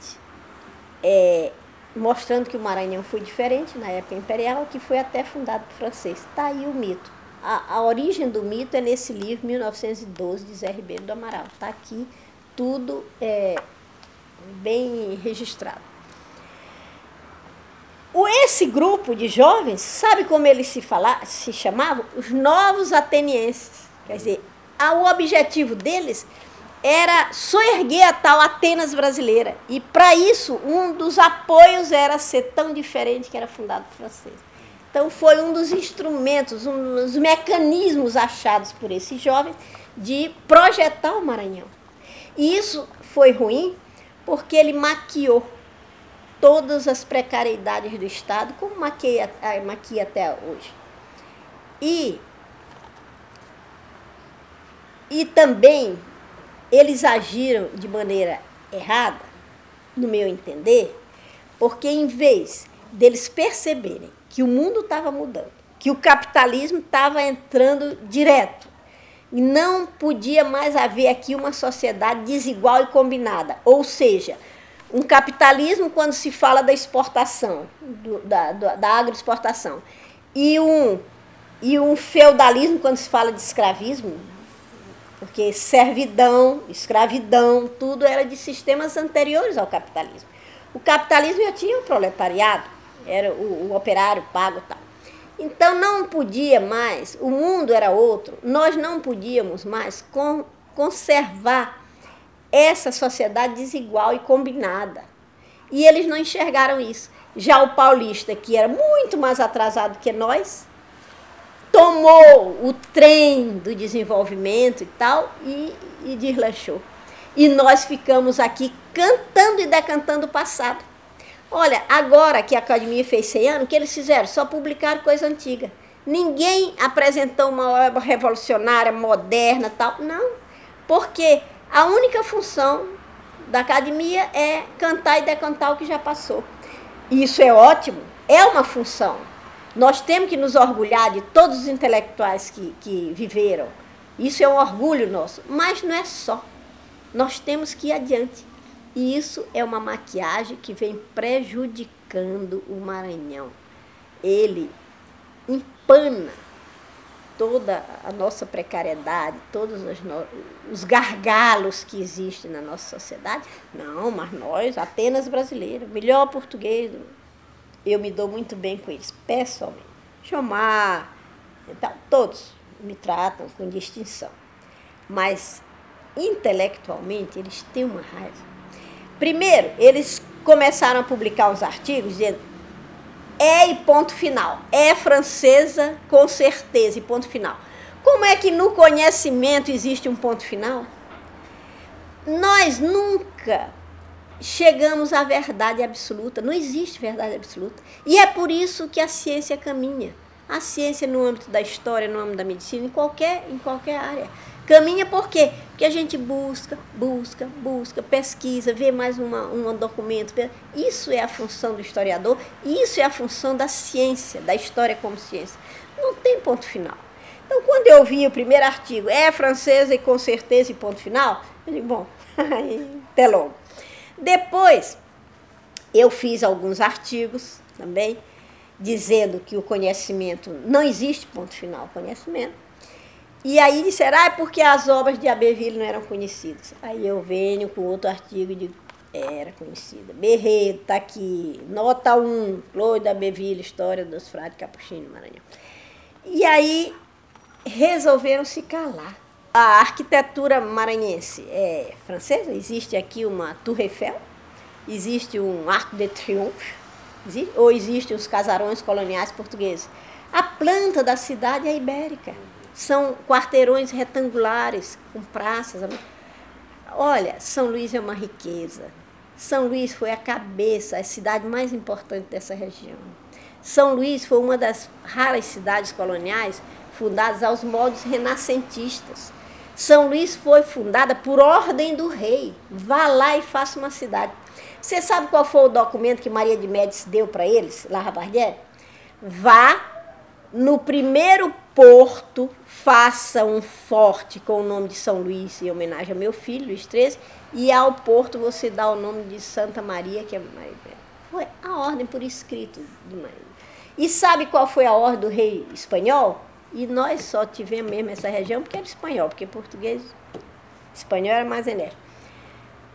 mostrando que o Maranhão foi diferente na época imperial, que foi até fundado por francês. Está aí o mito. A origem do mito é nesse livro, 1912, de Zé Ribeiro do Amaral. Está aqui tudo bem registrado. Esse grupo de jovens, sabe como eles se chamavam? Os novos atenienses. Quer dizer, o objetivo deles era soerguer a tal Atenas brasileira. E, para isso, um dos apoios era ser tão diferente que era fundado por francês. Então, foi um dos instrumentos, um dos mecanismos achados por esses jovens de projetar o Maranhão. E isso foi ruim porque ele maquiou todas as precariedades do Estado, como maquia até hoje. E também eles agiram de maneira errada, no meu entender, porque em vez deles perceberem que o mundo estava mudando, que o capitalismo estava entrando direto, e não podia mais haver aqui uma sociedade desigual e combinada. Ou seja, um capitalismo, quando se fala da exportação, da agroexportação, e um feudalismo, quando se fala de escravismo, porque servidão, escravidão, tudo era de sistemas anteriores ao capitalismo. O capitalismo já tinha o proletariado, era o operário pago e tal. Então, não podia mais, o mundo era outro, nós não podíamos mais conservar essa sociedade desigual e combinada. E eles não enxergaram isso. Já o paulista, que era muito mais atrasado que nós, tomou o trem do desenvolvimento e tal e deslanchou. E nós ficamos aqui cantando e decantando o passado. Olha, agora que a Academia fez 100 anos, o que eles fizeram? Só publicaram coisa antiga. Ninguém apresentou uma obra revolucionária, moderna e tal. Não, porque a única função da Academia é cantar e decantar o que já passou. E isso é ótimo, é uma função. Nós temos que nos orgulhar de todos os intelectuais que viveram. Isso é um orgulho nosso, mas não é só. Nós temos que ir adiante. E isso é uma maquiagem que vem prejudicando o Maranhão. Ele empana toda a nossa precariedade, todos os gargalos que existem na nossa sociedade. Não, mas nós, Atenas brasileira, melhor português, eu me dou muito bem com eles, pessoalmente. Chamar, então, todos me tratam com distinção. Mas, intelectualmente, eles têm uma raiva. Primeiro, eles começaram a publicar uns artigos dizendo é e ponto final, é francesa com certeza e ponto final. Como é que no conhecimento existe um ponto final? Nós nunca chegamos à verdade absoluta, não existe verdade absoluta. E é por isso que a ciência caminha. A ciência no âmbito da história, no âmbito da medicina, em qualquer área. Caminha por quê? Porque a gente busca, pesquisa, vê mais um documento. Isso é a função do historiador, isso é a função da ciência, da história como ciência. Não tem ponto final. Então, quando eu vi o primeiro artigo, é francesa e com certeza e ponto final, eu digo, bom, até logo. Depois, eu fiz alguns artigos também, dizendo que o conhecimento, não existe ponto final, conhecimento. E aí disseram, ah, é porque as obras de D'Abbeville não eram conhecidas. Aí eu venho com outro artigo e digo, era conhecida. Berredo está aqui, nota 1, Claude d'Abbeville, História dos Frades Capuchinhos do Maranhão. E aí resolveram se calar. A arquitetura maranhense é francesa, existe aqui uma Tour Eiffel, existe um Arco de Triunfo, ou existem os casarões coloniais portugueses. A planta da cidade é ibérica. São quarteirões retangulares, com praças. Olha, São Luís é uma riqueza. São Luís foi a cabeça, a cidade mais importante dessa região. São Luís foi uma das raras cidades coloniais fundadas aos moldes renascentistas. São Luís foi fundada por ordem do rei. Vá lá e faça uma cidade. Você sabe qual foi o documento que Maria de Médicis deu para eles, La Vardière? Vá no primeiro porto, faça um forte com o nome de São Luís, em homenagem ao meu filho, Luís XIII, e ao porto você dá o nome de Santa Maria, que é Maria. Foi a ordem por escrito de Maria. E sabe qual foi a ordem do rei espanhol? E nós só tivemos mesmo essa região porque era espanhol, porque português, espanhol era mais enérgico.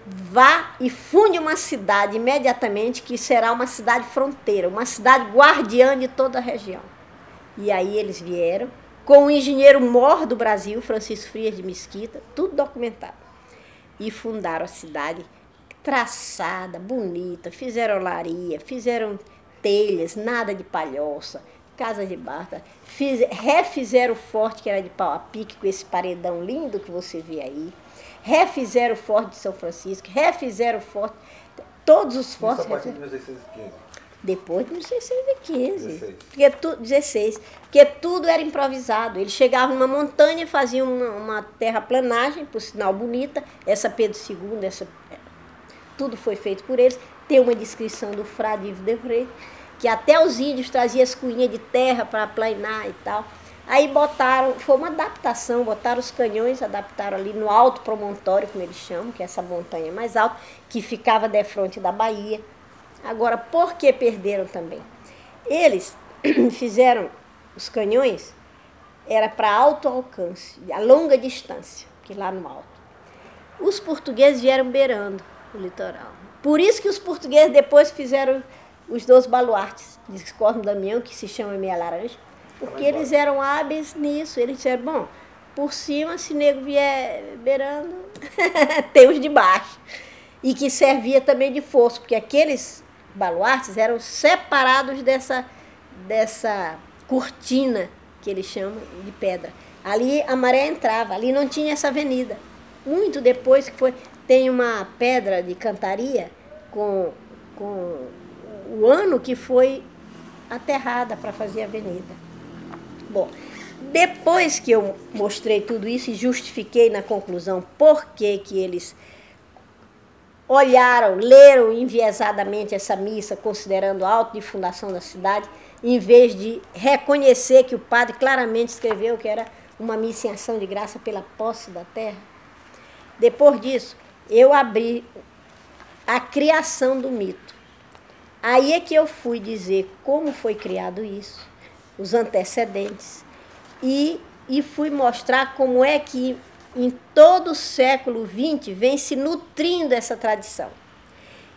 Vá e funde uma cidade imediatamente, que será uma cidade fronteira, uma cidade guardiã de toda a região. E aí eles vieram com o engenheiro mor do Brasil, Francisco Frias de Mesquita, tudo documentado. E fundaram a cidade traçada, bonita, fizeram olaria, fizeram telhas, nada de palhoça, casa de barca, refizeram o forte que era de pau a pique, com esse paredão lindo que você vê aí, refizeram o forte de São Francisco, refizeram o forte, todos os fortes... Depois de 1615, porque, 16, porque tudo era improvisado. Eles chegavam numa montanha, faziam uma terraplanagem, por sinal bonita, essa Pedro II, tudo foi feito por eles. Tem uma descrição do frade Yves d'Évreux, que até os índios traziam as cuinhas de terra para planar e tal. Aí botaram, foi uma adaptação, botaram os canhões, adaptaram ali no alto promontório, como eles chamam, que é essa montanha mais alta, que ficava defronte da Bahia. Agora, por que perderam também? Eles fizeram os canhões, era para alto alcance, a longa distância, que lá no alto. Os portugueses vieram beirando o litoral. Por isso que os portugueses depois fizeram os 12 baluartes, de Cosme Damião, que se chama Meia Laranja, porque eles eram hábeis nisso. Eles disseram, bom, por cima, se nego vier beirando, tem os de baixo. E que servia também de força, porque aqueles... baluartes eram separados dessa cortina que eles chamam de pedra. Ali a maré entrava, ali não tinha essa avenida. Muito depois que foi... tem uma pedra de cantaria com o ano que foi aterrada para fazer a avenida. Bom, depois que eu mostrei tudo isso e justifiquei na conclusão por que que eles olharam, leram enviesadamente essa missa, considerando o auto de fundação da cidade, em vez de reconhecer que o padre claramente escreveu que era uma missa em ação de graça pela posse da terra. Depois disso, eu abri a criação do mito. Aí é que eu fui dizer como foi criado isso, os antecedentes, e fui mostrar como é que em todo o século XX vem se nutrindo essa tradição.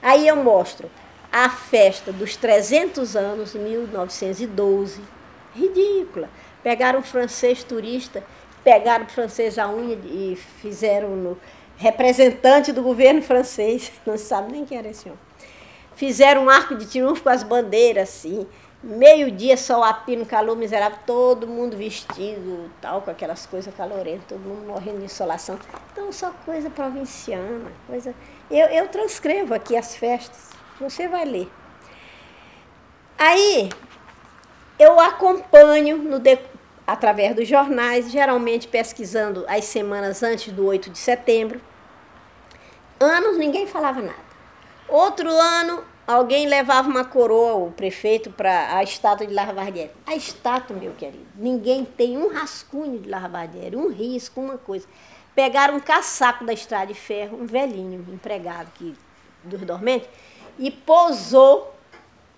Aí eu mostro a festa dos 300 anos, 1912, ridícula. Pegaram um francês turista, pegaram o francês à unha e fizeram no representante do governo francês, não sabe nem quem era esse homem. Fizeram um arco de triunfo com as bandeiras, assim, meio-dia, sol a pino, calor miserável, todo mundo vestido, tal, com aquelas coisas calorentas, todo mundo morrendo de insolação. Então, só coisa provinciana, coisa... Eu transcrevo aqui as festas, você vai ler. Aí, eu acompanho, através dos jornais, geralmente pesquisando as semanas antes do 8 de setembro. Anos, ninguém falava nada. Outro ano, alguém levava uma coroa, o prefeito, para a estátua de La Vardière. A estátua, meu querido, ninguém tem um rascunho de La Vardière, um risco, uma coisa. Pegaram um caçaco da estrada de ferro, um velhinho, um empregado que, dos dormentes, e pousou,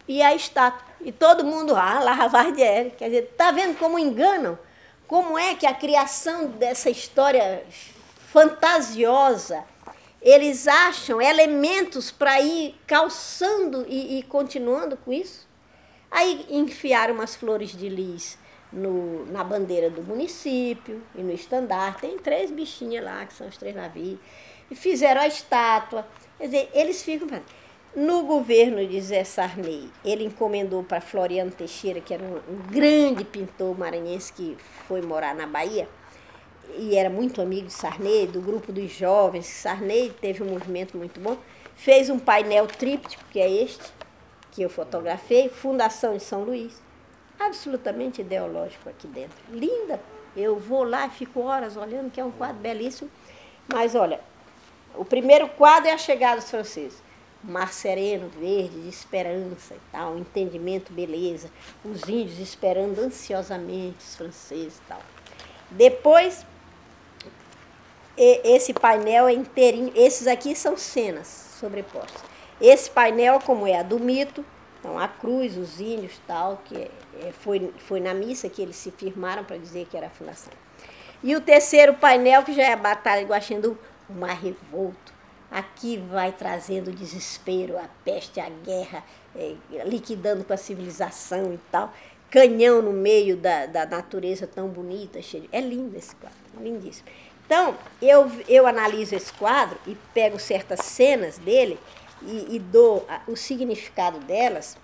e a estátua. E todo mundo, La Vardière, quer dizer, está vendo como enganam? Como é que a criação dessa história fantasiosa, eles acham elementos para ir calçando e continuando com isso? Aí enfiaram umas flores de lis na bandeira do município e no estandarte. Tem três bichinhas lá, que são os três navios. E fizeram a estátua. Quer dizer, eles ficam... No governo de Zé Sarney, ele encomendou para Floriano Teixeira, que era um grande pintor maranhense que foi morar na Bahia, e era muito amigo de Sarney, do grupo dos jovens. Sarney teve um movimento muito bom. Fez um painel tríptico, que é este, que eu fotografei, Fundação de São Luís. Absolutamente ideológico aqui dentro. Linda! Eu vou lá e fico horas olhando, que é um quadro belíssimo. Mas, olha, o primeiro quadro é a chegada dos franceses. Mar sereno, verde, de esperança e tal, entendimento, beleza. Os índios esperando ansiosamente os franceses e tal. Depois, esse painel é inteirinho. Esses aqui são cenas sobrepostas. Esse painel, como é a do mito, então a cruz, os índios e tal, que foi na missa que eles se firmaram para dizer que era a fundação. E o terceiro painel, que já é a Batalha de Guaxenduba, o mar revolto. Aqui vai trazendo o desespero, a peste, a guerra, liquidando com a civilização e tal. Canhão no meio da natureza tão bonita. Cheio de... É lindo esse quadro, lindíssimo. Então, eu analiso esse quadro e pego certas cenas dele e dou o significado delas.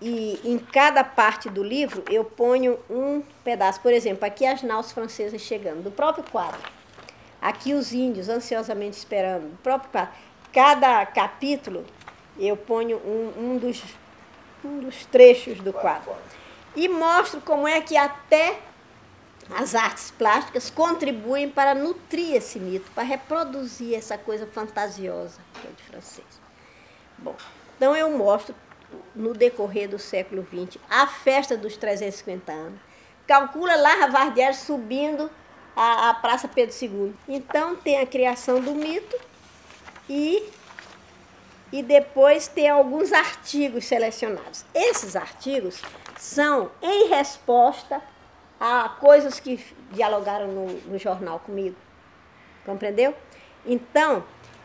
E em cada parte do livro eu ponho um pedaço. Por exemplo, aqui as naus francesas chegando, do próprio quadro. Aqui os índios ansiosamente esperando. O próprio quadro. Cada capítulo eu ponho um dos trechos do quadro. E mostro como é que até as artes plásticas contribuem para nutrir esse mito, para reproduzir essa coisa fantasiosa que é de francês. Bom, então eu mostro, no decorrer do século XX, a festa dos 350 anos. Calcula lá La Vardière subindo a Praça Pedro II. Então, tem a criação do mito e depois tem alguns artigos selecionados. Esses artigos são em resposta a coisas que dialogaram no jornal comigo. Compreendeu? Então,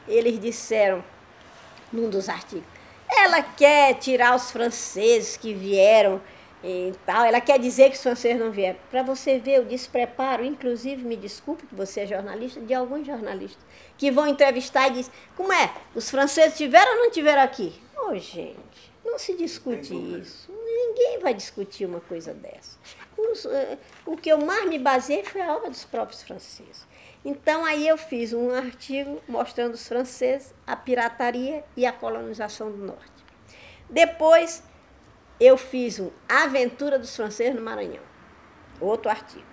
eles disseram num dos artigos, ela quer tirar os franceses que vieram e tal, ela quer dizer que os franceses não vieram. Para você ver o despreparo, inclusive, me desculpe que você é jornalista, de alguns jornalistas, que vão entrevistar e dizem, como é, os franceses tiveram ou não tiveram aqui? Ô, gente, não se discute isso. Ninguém vai discutir uma coisa dessa. O que eu mais me baseei foi a obra dos próprios franceses. Então, aí eu fiz um artigo mostrando os franceses, a pirataria e a colonização do norte. Depois, eu fiz um Aventura dos Franceses no Maranhão, outro artigo.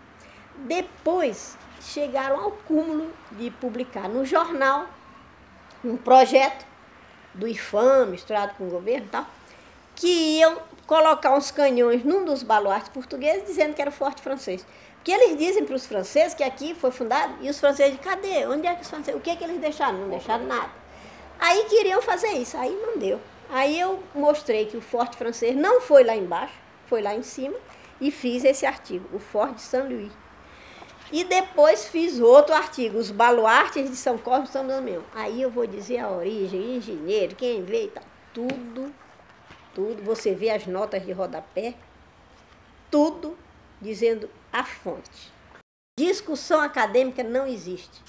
Depois, chegaram ao cúmulo de publicar no jornal um projeto do IFAM, misturado com o governo e tal, que iam colocar uns canhões num dos baluartes portugueses, dizendo que era o forte francês. Porque eles dizem para os franceses que aqui foi fundado, e os franceses, cadê? Onde é que os franceses? O que é que eles deixaram? Não deixaram nada. Aí queriam fazer isso, aí não deu. Aí eu mostrei que o forte francês não foi lá embaixo, foi lá em cima, e fiz esse artigo, o Forte de São Luís. E depois fiz outro artigo, os baluartes de São Cosme e São Damião. Aí eu vou dizer a origem, engenheiro, quem veio e tal, tudo, você vê as notas de rodapé, tudo dizendo a fonte. Discussão acadêmica não existe,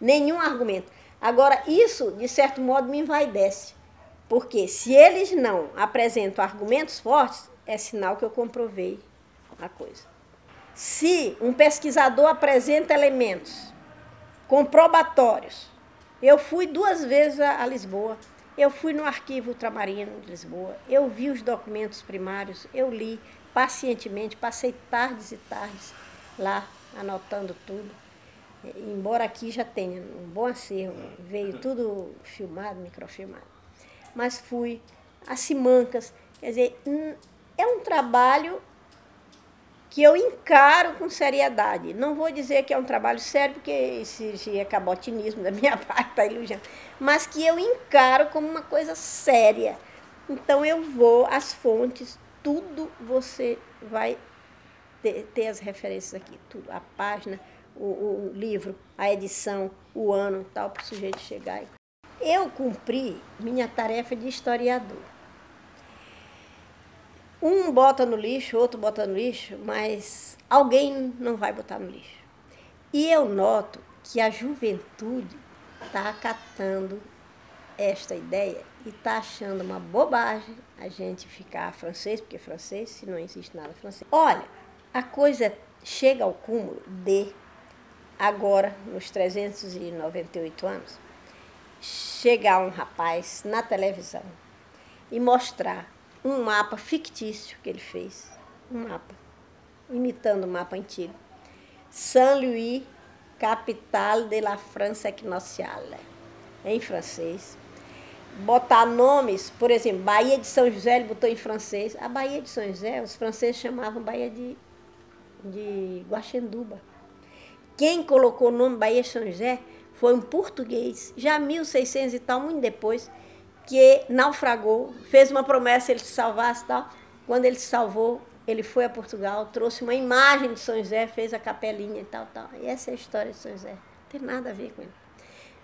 nenhum argumento. Agora, isso, de certo modo, me envaidece, porque se eles não apresentam argumentos fortes, é sinal que eu comprovei a coisa. Se um pesquisador apresenta elementos comprobatórios, eu fui 2 vezes a Lisboa, eu fui no arquivo ultramarino de Lisboa, eu vi os documentos primários, eu li pacientemente, passei tardes e tardes lá, anotando tudo, embora aqui já tenha um bom acervo, veio tudo filmado, microfilmado, mas fui a Simancas, quer dizer, é um trabalho que eu encaro com seriedade. Não vou dizer que é um trabalho sério, porque esse é cabotinismo da minha parte, está iludindo, mas que eu encaro como uma coisa séria. Então, eu vou às fontes, tudo você vai ter as referências aqui, tudo, a página, o livro, a edição, o ano, tal, para o sujeito chegar. Eu cumpri minha tarefa de historiador. Um bota no lixo, outro bota no lixo, mas alguém não vai botar no lixo. E eu noto que a juventude está acatando esta ideia e está achando uma bobagem a gente ficar francês, porque francês, se não existe nada francês. Olha, a coisa chega ao cúmulo de, agora, nos 398 anos, chegar um rapaz na televisão e mostrar um mapa fictício que ele fez, um mapa, imitando o mapa antigo. São Luís, capitale de la France equinocciale, em francês. Botar nomes, por exemplo, Bahia de São José, ele botou em francês. A Bahia de São José, os franceses chamavam Bahia de Guaxenduba. Quem colocou o nome Bahia de São José foi um português, já 1600 e tal, muito depois, que naufragou, fez uma promessa, ele se salvasse e tal. Quando ele se salvou, ele foi a Portugal, trouxe uma imagem de São José, fez a capelinha e tal, tal. E essa é a história de São José, não tem nada a ver com ele.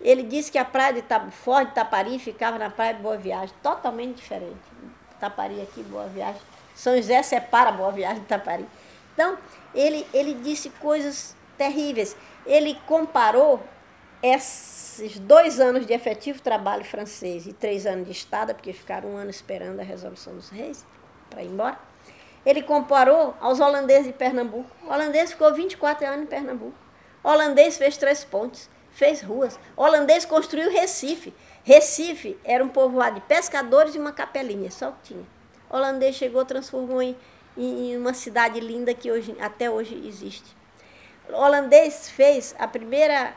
Ele disse que a praia de Ford, Tapari, ficava na praia de Boa Viagem, totalmente diferente. Tapari aqui, Boa Viagem. São José separa Boa Viagem de Tapari. Então, ele disse coisas terríveis. Ele comparou esses 2 anos de efetivo trabalho francês e 3 anos de estada, porque ficaram 1 ano esperando a resolução dos reis para ir embora, ele comparou aos holandeses de Pernambuco. O holandês ficou 24 anos em Pernambuco. O holandês fez 3 pontes, fez ruas. O holandês construiu Recife. Recife era um povoado de pescadores e uma capelinha, só que tinha. O holandês chegou, transformou em uma cidade linda que hoje, até hoje existe. O holandês fez a primeira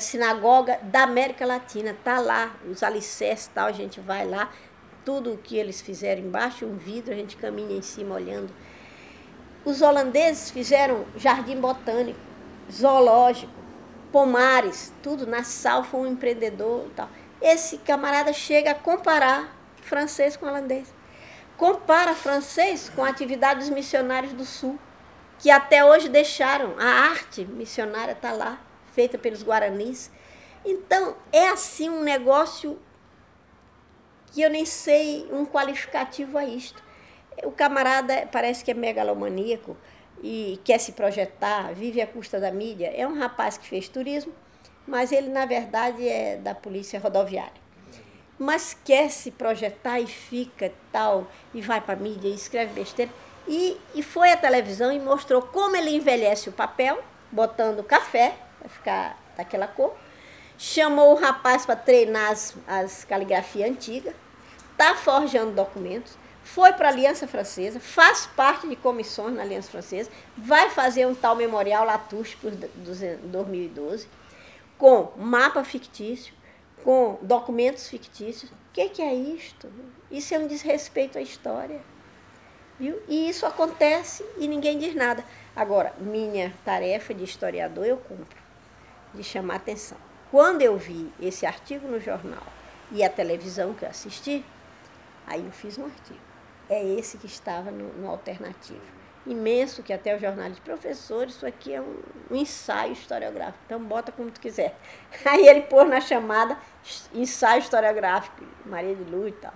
sinagoga da América Latina, está lá, os alicerces e tal, a gente vai lá, tudo o que eles fizeram embaixo, um vidro, a gente caminha em cima olhando. Os holandeses fizeram jardim botânico, zoológico, pomares, tudo, Nassau foi um empreendedor e tal. Esse camarada chega a comparar francês com holandês. Compara francês com a atividade dos missionários do Sul, que até hoje deixaram, a arte missionária está lá, feita pelos guaranis. Então, é assim um negócio que eu nem sei um qualificativo a isto. O camarada parece que é megalomaníaco e quer se projetar, vive à custa da mídia. É um rapaz que fez turismo, mas ele, na verdade, é da polícia rodoviária. Mas quer se projetar e fica tal, e vai para a mídia e escreve besteira. E foi à televisão e mostrou como ele envelhece o papel, botando café, para ficar daquela cor. Chamou o rapaz para treinar as caligrafias antigas, está forjando documentos, foi para a Aliança Francesa, faz parte de comissões na Aliança Francesa, vai fazer um tal memorial Latouche para 2012, com mapa fictício, com documentos fictícios. O que é isto? Isso é um desrespeito à história. Viu? E isso acontece e ninguém diz nada. Agora, minha tarefa de historiador eu cumpro, de chamar atenção. Quando eu vi esse artigo no jornal e a televisão que eu assisti, aí eu fiz um artigo. É esse que estava no alternativo. Imenso, que até o jornal de professores, isso aqui é um ensaio historiográfico, então bota como tu quiser. Aí ele pôs na chamada ensaio historiográfico, Maria de Luz e tal.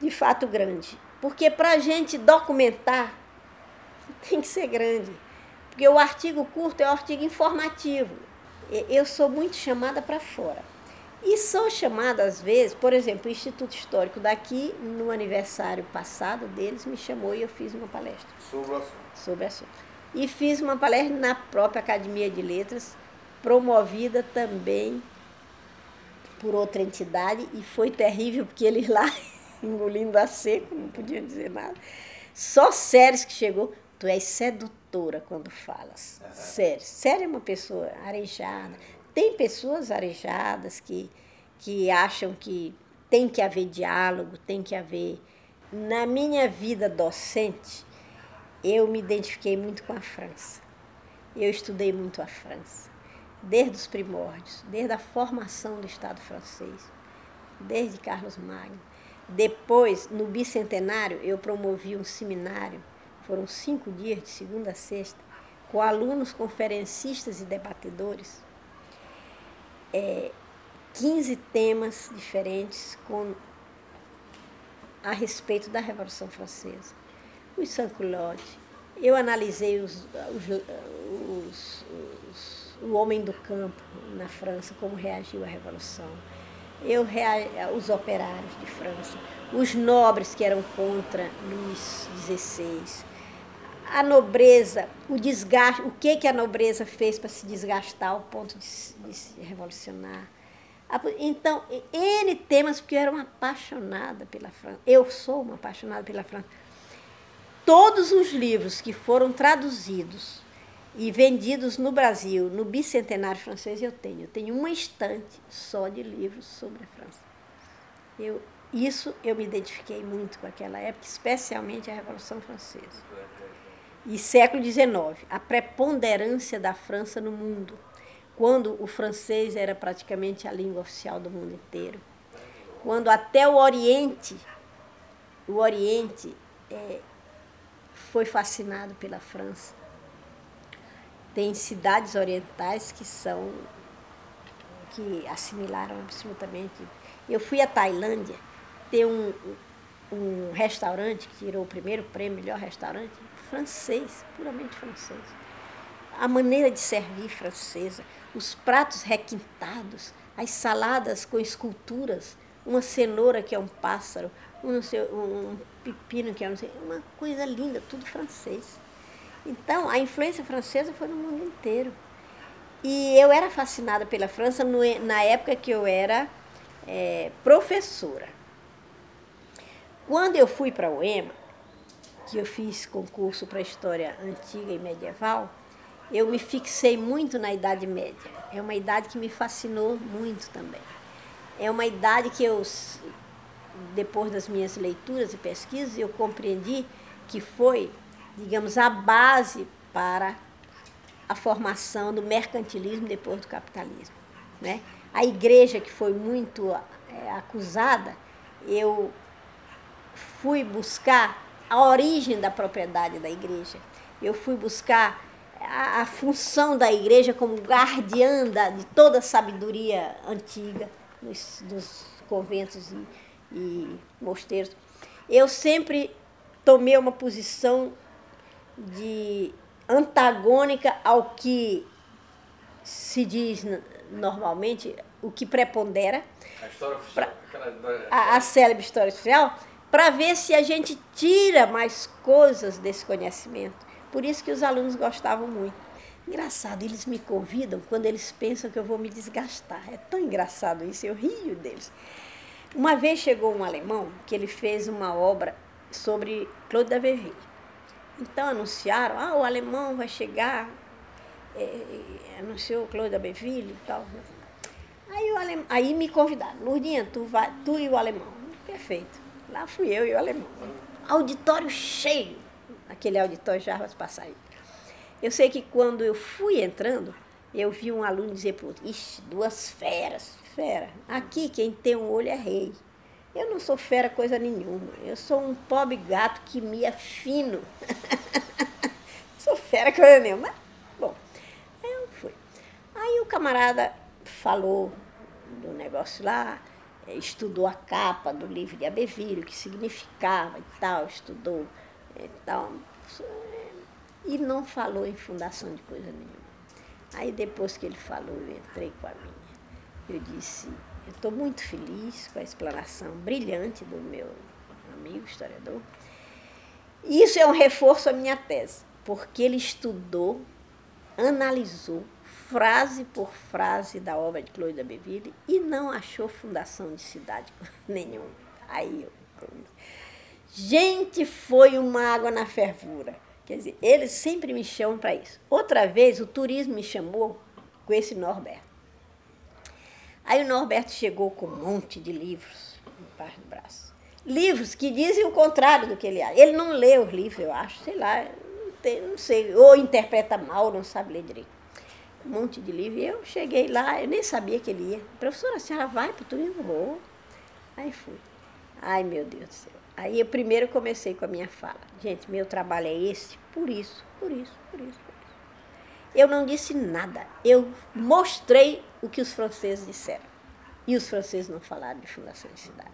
De fato grande. Porque para a gente documentar, tem que ser grande. Porque o artigo curto é um artigo informativo. Eu sou muito chamada para fora. E sou chamada, às vezes, por exemplo, o Instituto Histórico daqui, no aniversário passado deles, me chamou e eu fiz uma palestra. Sobre o assunto. Sobre o assunto. E fiz uma palestra na própria Academia de Letras, promovida também por outra entidade, e foi terrível, porque eles lá... engolindo a seco, não podia dizer nada. Só Séries que chegou. Tu és sedutora quando falas. Séries. Séries é uma pessoa arejada. Tem pessoas arejadas que acham que tem que haver diálogo, tem que haver... Na minha vida docente, eu me identifiquei muito com a França. Eu estudei muito a França. Desde os primórdios, desde a formação do Estado francês, desde Carlos Magno. Depois, no bicentenário, eu promovi um seminário, foram 5 dias, de segunda a sexta, com alunos, conferencistas e debatedores, 15 temas diferentes a respeito da Revolução Francesa. Os sans-culottes, eu analisei o homem do campo na França, como reagiu à Revolução. Os operários de França, os nobres que eram contra Luís XVI, a nobreza, o desgaste, o que a nobreza fez para se desgastar ao ponto de se revolucionar. Então, N temas, porque eu era uma apaixonada pela França. Eu sou uma apaixonada pela França. Todos os livros que foram traduzidos e vendidos no Brasil, no Bicentenário Francês, eu tenho uma estante só de livros sobre a França. Eu me identifiquei muito com aquela época, especialmente a Revolução Francesa. E século XIX, a preponderância da França no mundo, quando o francês era praticamente a língua oficial do mundo inteiro, quando até o Oriente foi fascinado pela França. Tem cidades orientais que assimilaram absolutamente. Eu fui à Tailândia, tem um restaurante que tirou o primeiro prêmio, melhor restaurante, francês, puramente francês. A maneira de servir francesa, os pratos requintados, as saladas com esculturas, uma cenoura que é um pássaro, um pepino que é não sei, uma coisa linda, tudo francês. Então, a influência francesa foi no mundo inteiro. E eu era fascinada pela França na época que eu era professora. Quando eu fui para a UEMA, que eu fiz concurso para História Antiga e Medieval, eu me fixei muito na Idade Média. É uma idade que me fascinou muito também. É uma idade que eu, depois das minhas leituras e pesquisas, eu compreendi que foi... digamos, a base para a formação do mercantilismo depois do capitalismo, né? A igreja, que foi muito acusada, eu fui buscar a origem da propriedade da igreja, eu fui buscar a função da igreja como guardiã de toda a sabedoria antiga dos conventos e mosteiros. Eu sempre tomei uma posição de antagônica ao que se diz normalmente, o que prepondera, a história oficial, a célebre história oficial, para ver se a gente tira mais coisas desse conhecimento. Por isso que os alunos gostavam muito. Engraçado, eles me convidam quando eles pensam que eu vou me desgastar. É tão engraçado isso, eu rio deles. Uma vez chegou um alemão que ele fez uma obra sobre Claude d'Abbeville. Então anunciaram, ah, o alemão vai chegar, anunciou Claude d'Abbeville e tal. Aí, aí me convidaram, Lourdinha, tu e o alemão. Perfeito, lá fui eu e o alemão. Auditório cheio, aquele auditório Jarbas Passarinho. Eu sei que quando eu fui entrando, eu vi um aluno dizer para o outro, ixi, duas feras, fera. Aqui quem tem um olho é rei. Eu não sou fera coisa nenhuma, eu sou um pobre gato que mia fino. Sou fera coisa nenhuma, mas bom, eu fui. Aí o camarada falou do negócio lá, estudou a capa do livro de D'Abbeville, o que significava e tal, estudou e tal, e não falou em fundação de coisa nenhuma. Aí depois que ele falou, eu entrei com a minha. Eu disse, eu estou muito feliz com a explanação brilhante do meu amigo historiador. Isso é um reforço à minha tese, porque ele estudou, analisou, frase por frase da obra de Claude d'Abbeville e não achou fundação de cidade nenhuma. Aí eu... Gente, foi uma água na fervura. Quer dizer, eles sempre me chamam para isso. Outra vez, o turismo me chamou com esse Norberto. Aí o Norberto chegou com um monte de livros embaixo do braço. Livros que dizem o contrário do que ele acha. Ele não lê os livros, eu acho, sei lá, não sei, ou interpreta mal, não sabe ler direito. Um monte de livro. E eu cheguei lá, eu nem sabia que ele ia. Professora, a senhora vai para o turismo? Vou. Aí fui. Ai, meu Deus do céu. Aí eu primeiro comecei com a minha fala. Gente, meu trabalho é esse, por isso, por isso, por isso. Eu não disse nada, eu mostrei o que os franceses disseram. E os franceses não falaram de fundação de cidade.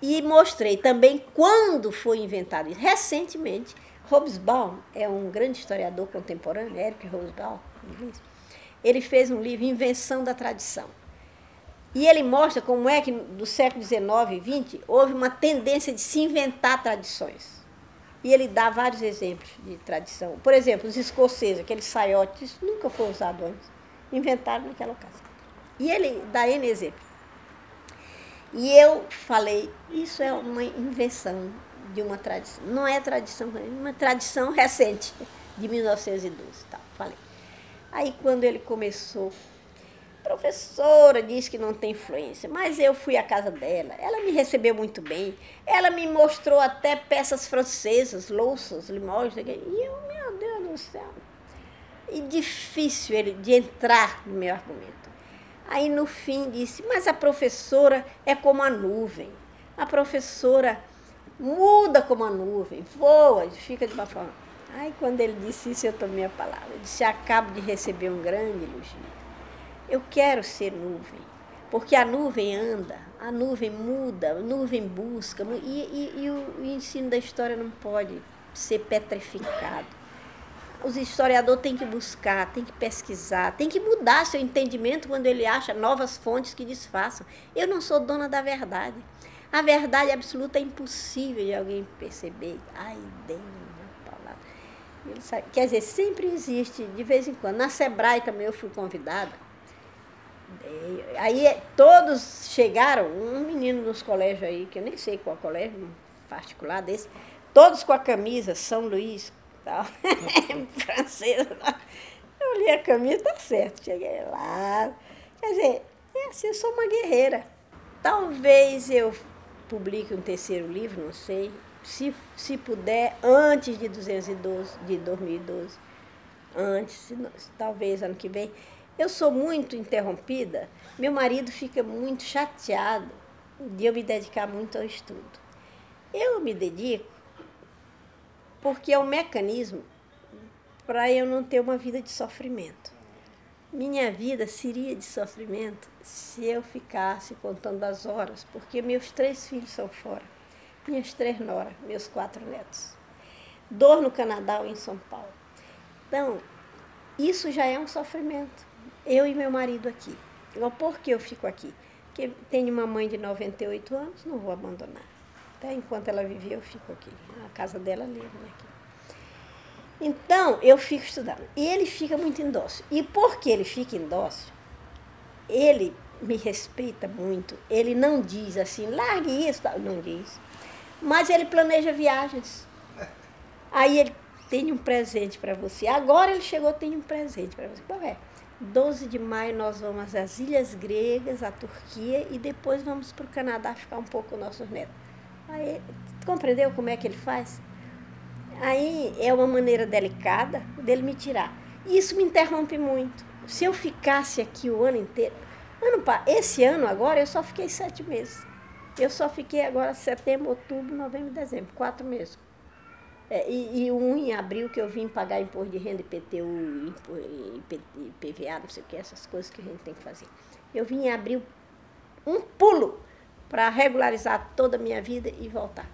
E mostrei também quando foi inventado isso. Recentemente, Hobsbawm é um grande historiador contemporâneo, Eric Hobsbawm, inglês. Ele fez um livro, Invenção da Tradição. E ele mostra como é que, do século XIX e XX, houve uma tendência de se inventar tradições. E ele dá vários exemplos de tradição. Por exemplo, os escoceses, aqueles saiotes, isso nunca foi usado antes. Inventaram naquela ocasião. E ele dá N exemplo. E eu falei, isso é uma invenção de uma tradição. Não é tradição, é uma tradição recente, de 1912. Tá, falei. Aí, quando ele começou, a professora diz que não tem influência, mas eu fui à casa dela, ela me recebeu muito bem, ela me mostrou até peças francesas, louças, Limoges, e eu, meu Deus do céu, e difícil ele de entrar no meu argumento. Aí no fim disse, mas a professora é como a nuvem, a professora muda como a nuvem, voa, fica de uma forma. Aí quando ele disse isso, eu tomei a palavra, eu disse, acabo de receber um grande elogio. Eu quero ser nuvem, porque a nuvem anda, a nuvem muda, a nuvem busca, e o ensino da história não pode ser petrificado. Os historiadores têm que buscar, têm que pesquisar, têm que mudar seu entendimento quando ele acha novas fontes que disfarçam. Eu não sou dona da verdade. A verdade absoluta é impossível de alguém perceber. Ai, Deus. Ele sabe. Quer dizer, sempre existe, de vez em quando. Na Sebrae também eu fui convidada. Aí todos chegaram, um menino dos colégios aí, que eu nem sei qual colégio particular desse, todos com a camisa São Luís, tal, francesa. Eu olhei a camisa, tá certo, cheguei lá. Quer dizer, é assim, eu sou uma guerreira. Talvez eu publique um terceiro livro, não sei, se puder, antes de 2012, antes, talvez ano que vem. Eu sou muito interrompida, meu marido fica muito chateado de eu me dedicar muito ao estudo. Eu me dedico porque é um mecanismo para eu não ter uma vida de sofrimento. Minha vida seria de sofrimento se eu ficasse contando as horas, porque meus 3 filhos são fora, minhas 3 noras, meus 4 netos. 2 no Canadá ou em São Paulo. Então, isso já é um sofrimento. Eu e meu marido aqui. Por que eu fico aqui? Porque tenho uma mãe de 98 anos, não vou abandonar. Até enquanto ela viver, eu fico aqui. A casa dela ali, aqui. Então, eu fico estudando. E ele fica muito indócil. E porque ele fica indócil, ele me respeita muito. Ele não diz assim, largue isso, não diz. Mas ele planeja viagens. Aí ele tem um presente para você. Agora ele chegou, tem um presente para você. Qual é? 12 de maio nós vamos às Ilhas Gregas, à Turquia, e depois vamos para o Canadá ficar um pouco com nossos netos. Aí, compreendeu como é que ele faz? Aí é uma maneira delicada dele me tirar. Isso me interrompe muito. Se eu ficasse aqui o ano inteiro... Esse ano agora eu só fiquei 7 meses. Eu só fiquei agora setembro, outubro, novembro e dezembro. 4 meses. E um em abril que eu vim pagar imposto de renda, IPTU, IPVA, não sei o que, essas coisas que a gente tem que fazer. Eu vim em abril, um pulo, para regularizar toda a minha vida e voltar.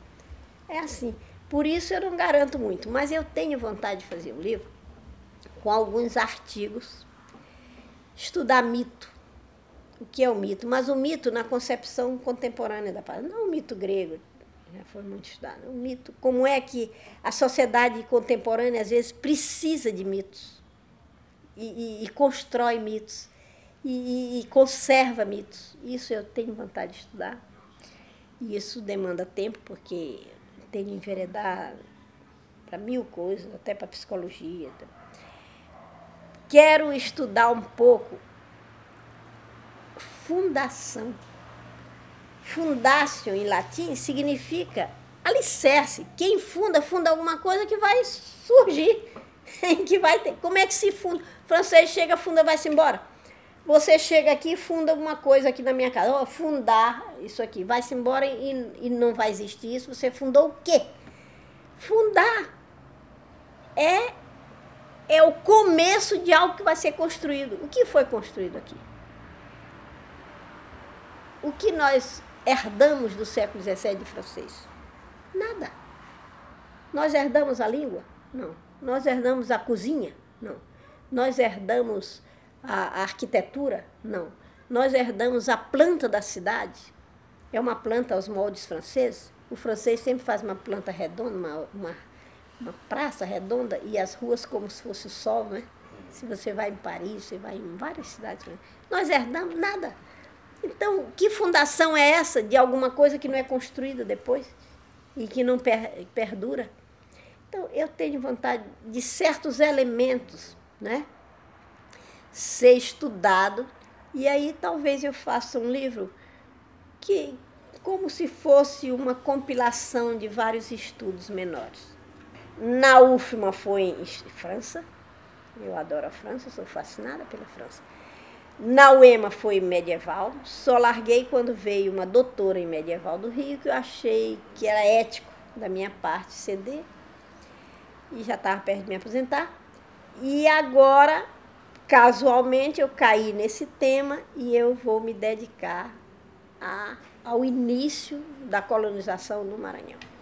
É assim. Por isso eu não garanto muito, mas eu tenho vontade de fazer um livro com alguns artigos, estudar mito, o que é o mito, mas o mito na concepção contemporânea da palavra, não o mito grego, já foi muito estudado, o mito, como é que a sociedade contemporânea às vezes precisa de mitos e constrói mitos e conserva mitos. Isso eu tenho vontade de estudar e isso demanda tempo, porque... tem de enveredar para 1000 coisas, até para psicologia. Quero estudar um pouco fundação. Fundatio, em latim, significa alicerce. Quem funda, funda alguma coisa que vai surgir, que vai ter. Como é que se funda? O francês chega, funda, vai-se embora. Você chega aqui e funda alguma coisa aqui na minha casa. Oh, fundar isso aqui. Vai-se embora e não vai existir isso. Você fundou o quê? Fundar é o começo de algo que vai ser construído. O que foi construído aqui? O que nós herdamos do século XVII de francês? Nada. Nós herdamos a língua? Não. Nós herdamos a cozinha? Não. Nós herdamos... a arquitetura? Não. Nós herdamos a planta da cidade. É uma planta aos moldes franceses. O francês sempre faz uma planta redonda, uma praça redonda, e as ruas como se fosse o sol, né? Se você vai em Paris, você vai em várias cidades. Nós herdamos nada. Então, que fundação é essa de alguma coisa que não é construída depois e que não perdura? Então, eu tenho vontade de certos elementos, né? Ser estudado, e aí talvez eu faça um livro que, como se fosse uma compilação de vários estudos menores. Na UFMA foi em França, eu adoro a França, sou fascinada pela França. Na UEMA foi medieval, só larguei quando veio uma doutora em medieval do Rio, que eu achei que era ético da minha parte ceder, e já estava perto de me aposentar, e agora... casualmente, eu caí nesse tema e eu vou me dedicar ao início da colonização no Maranhão.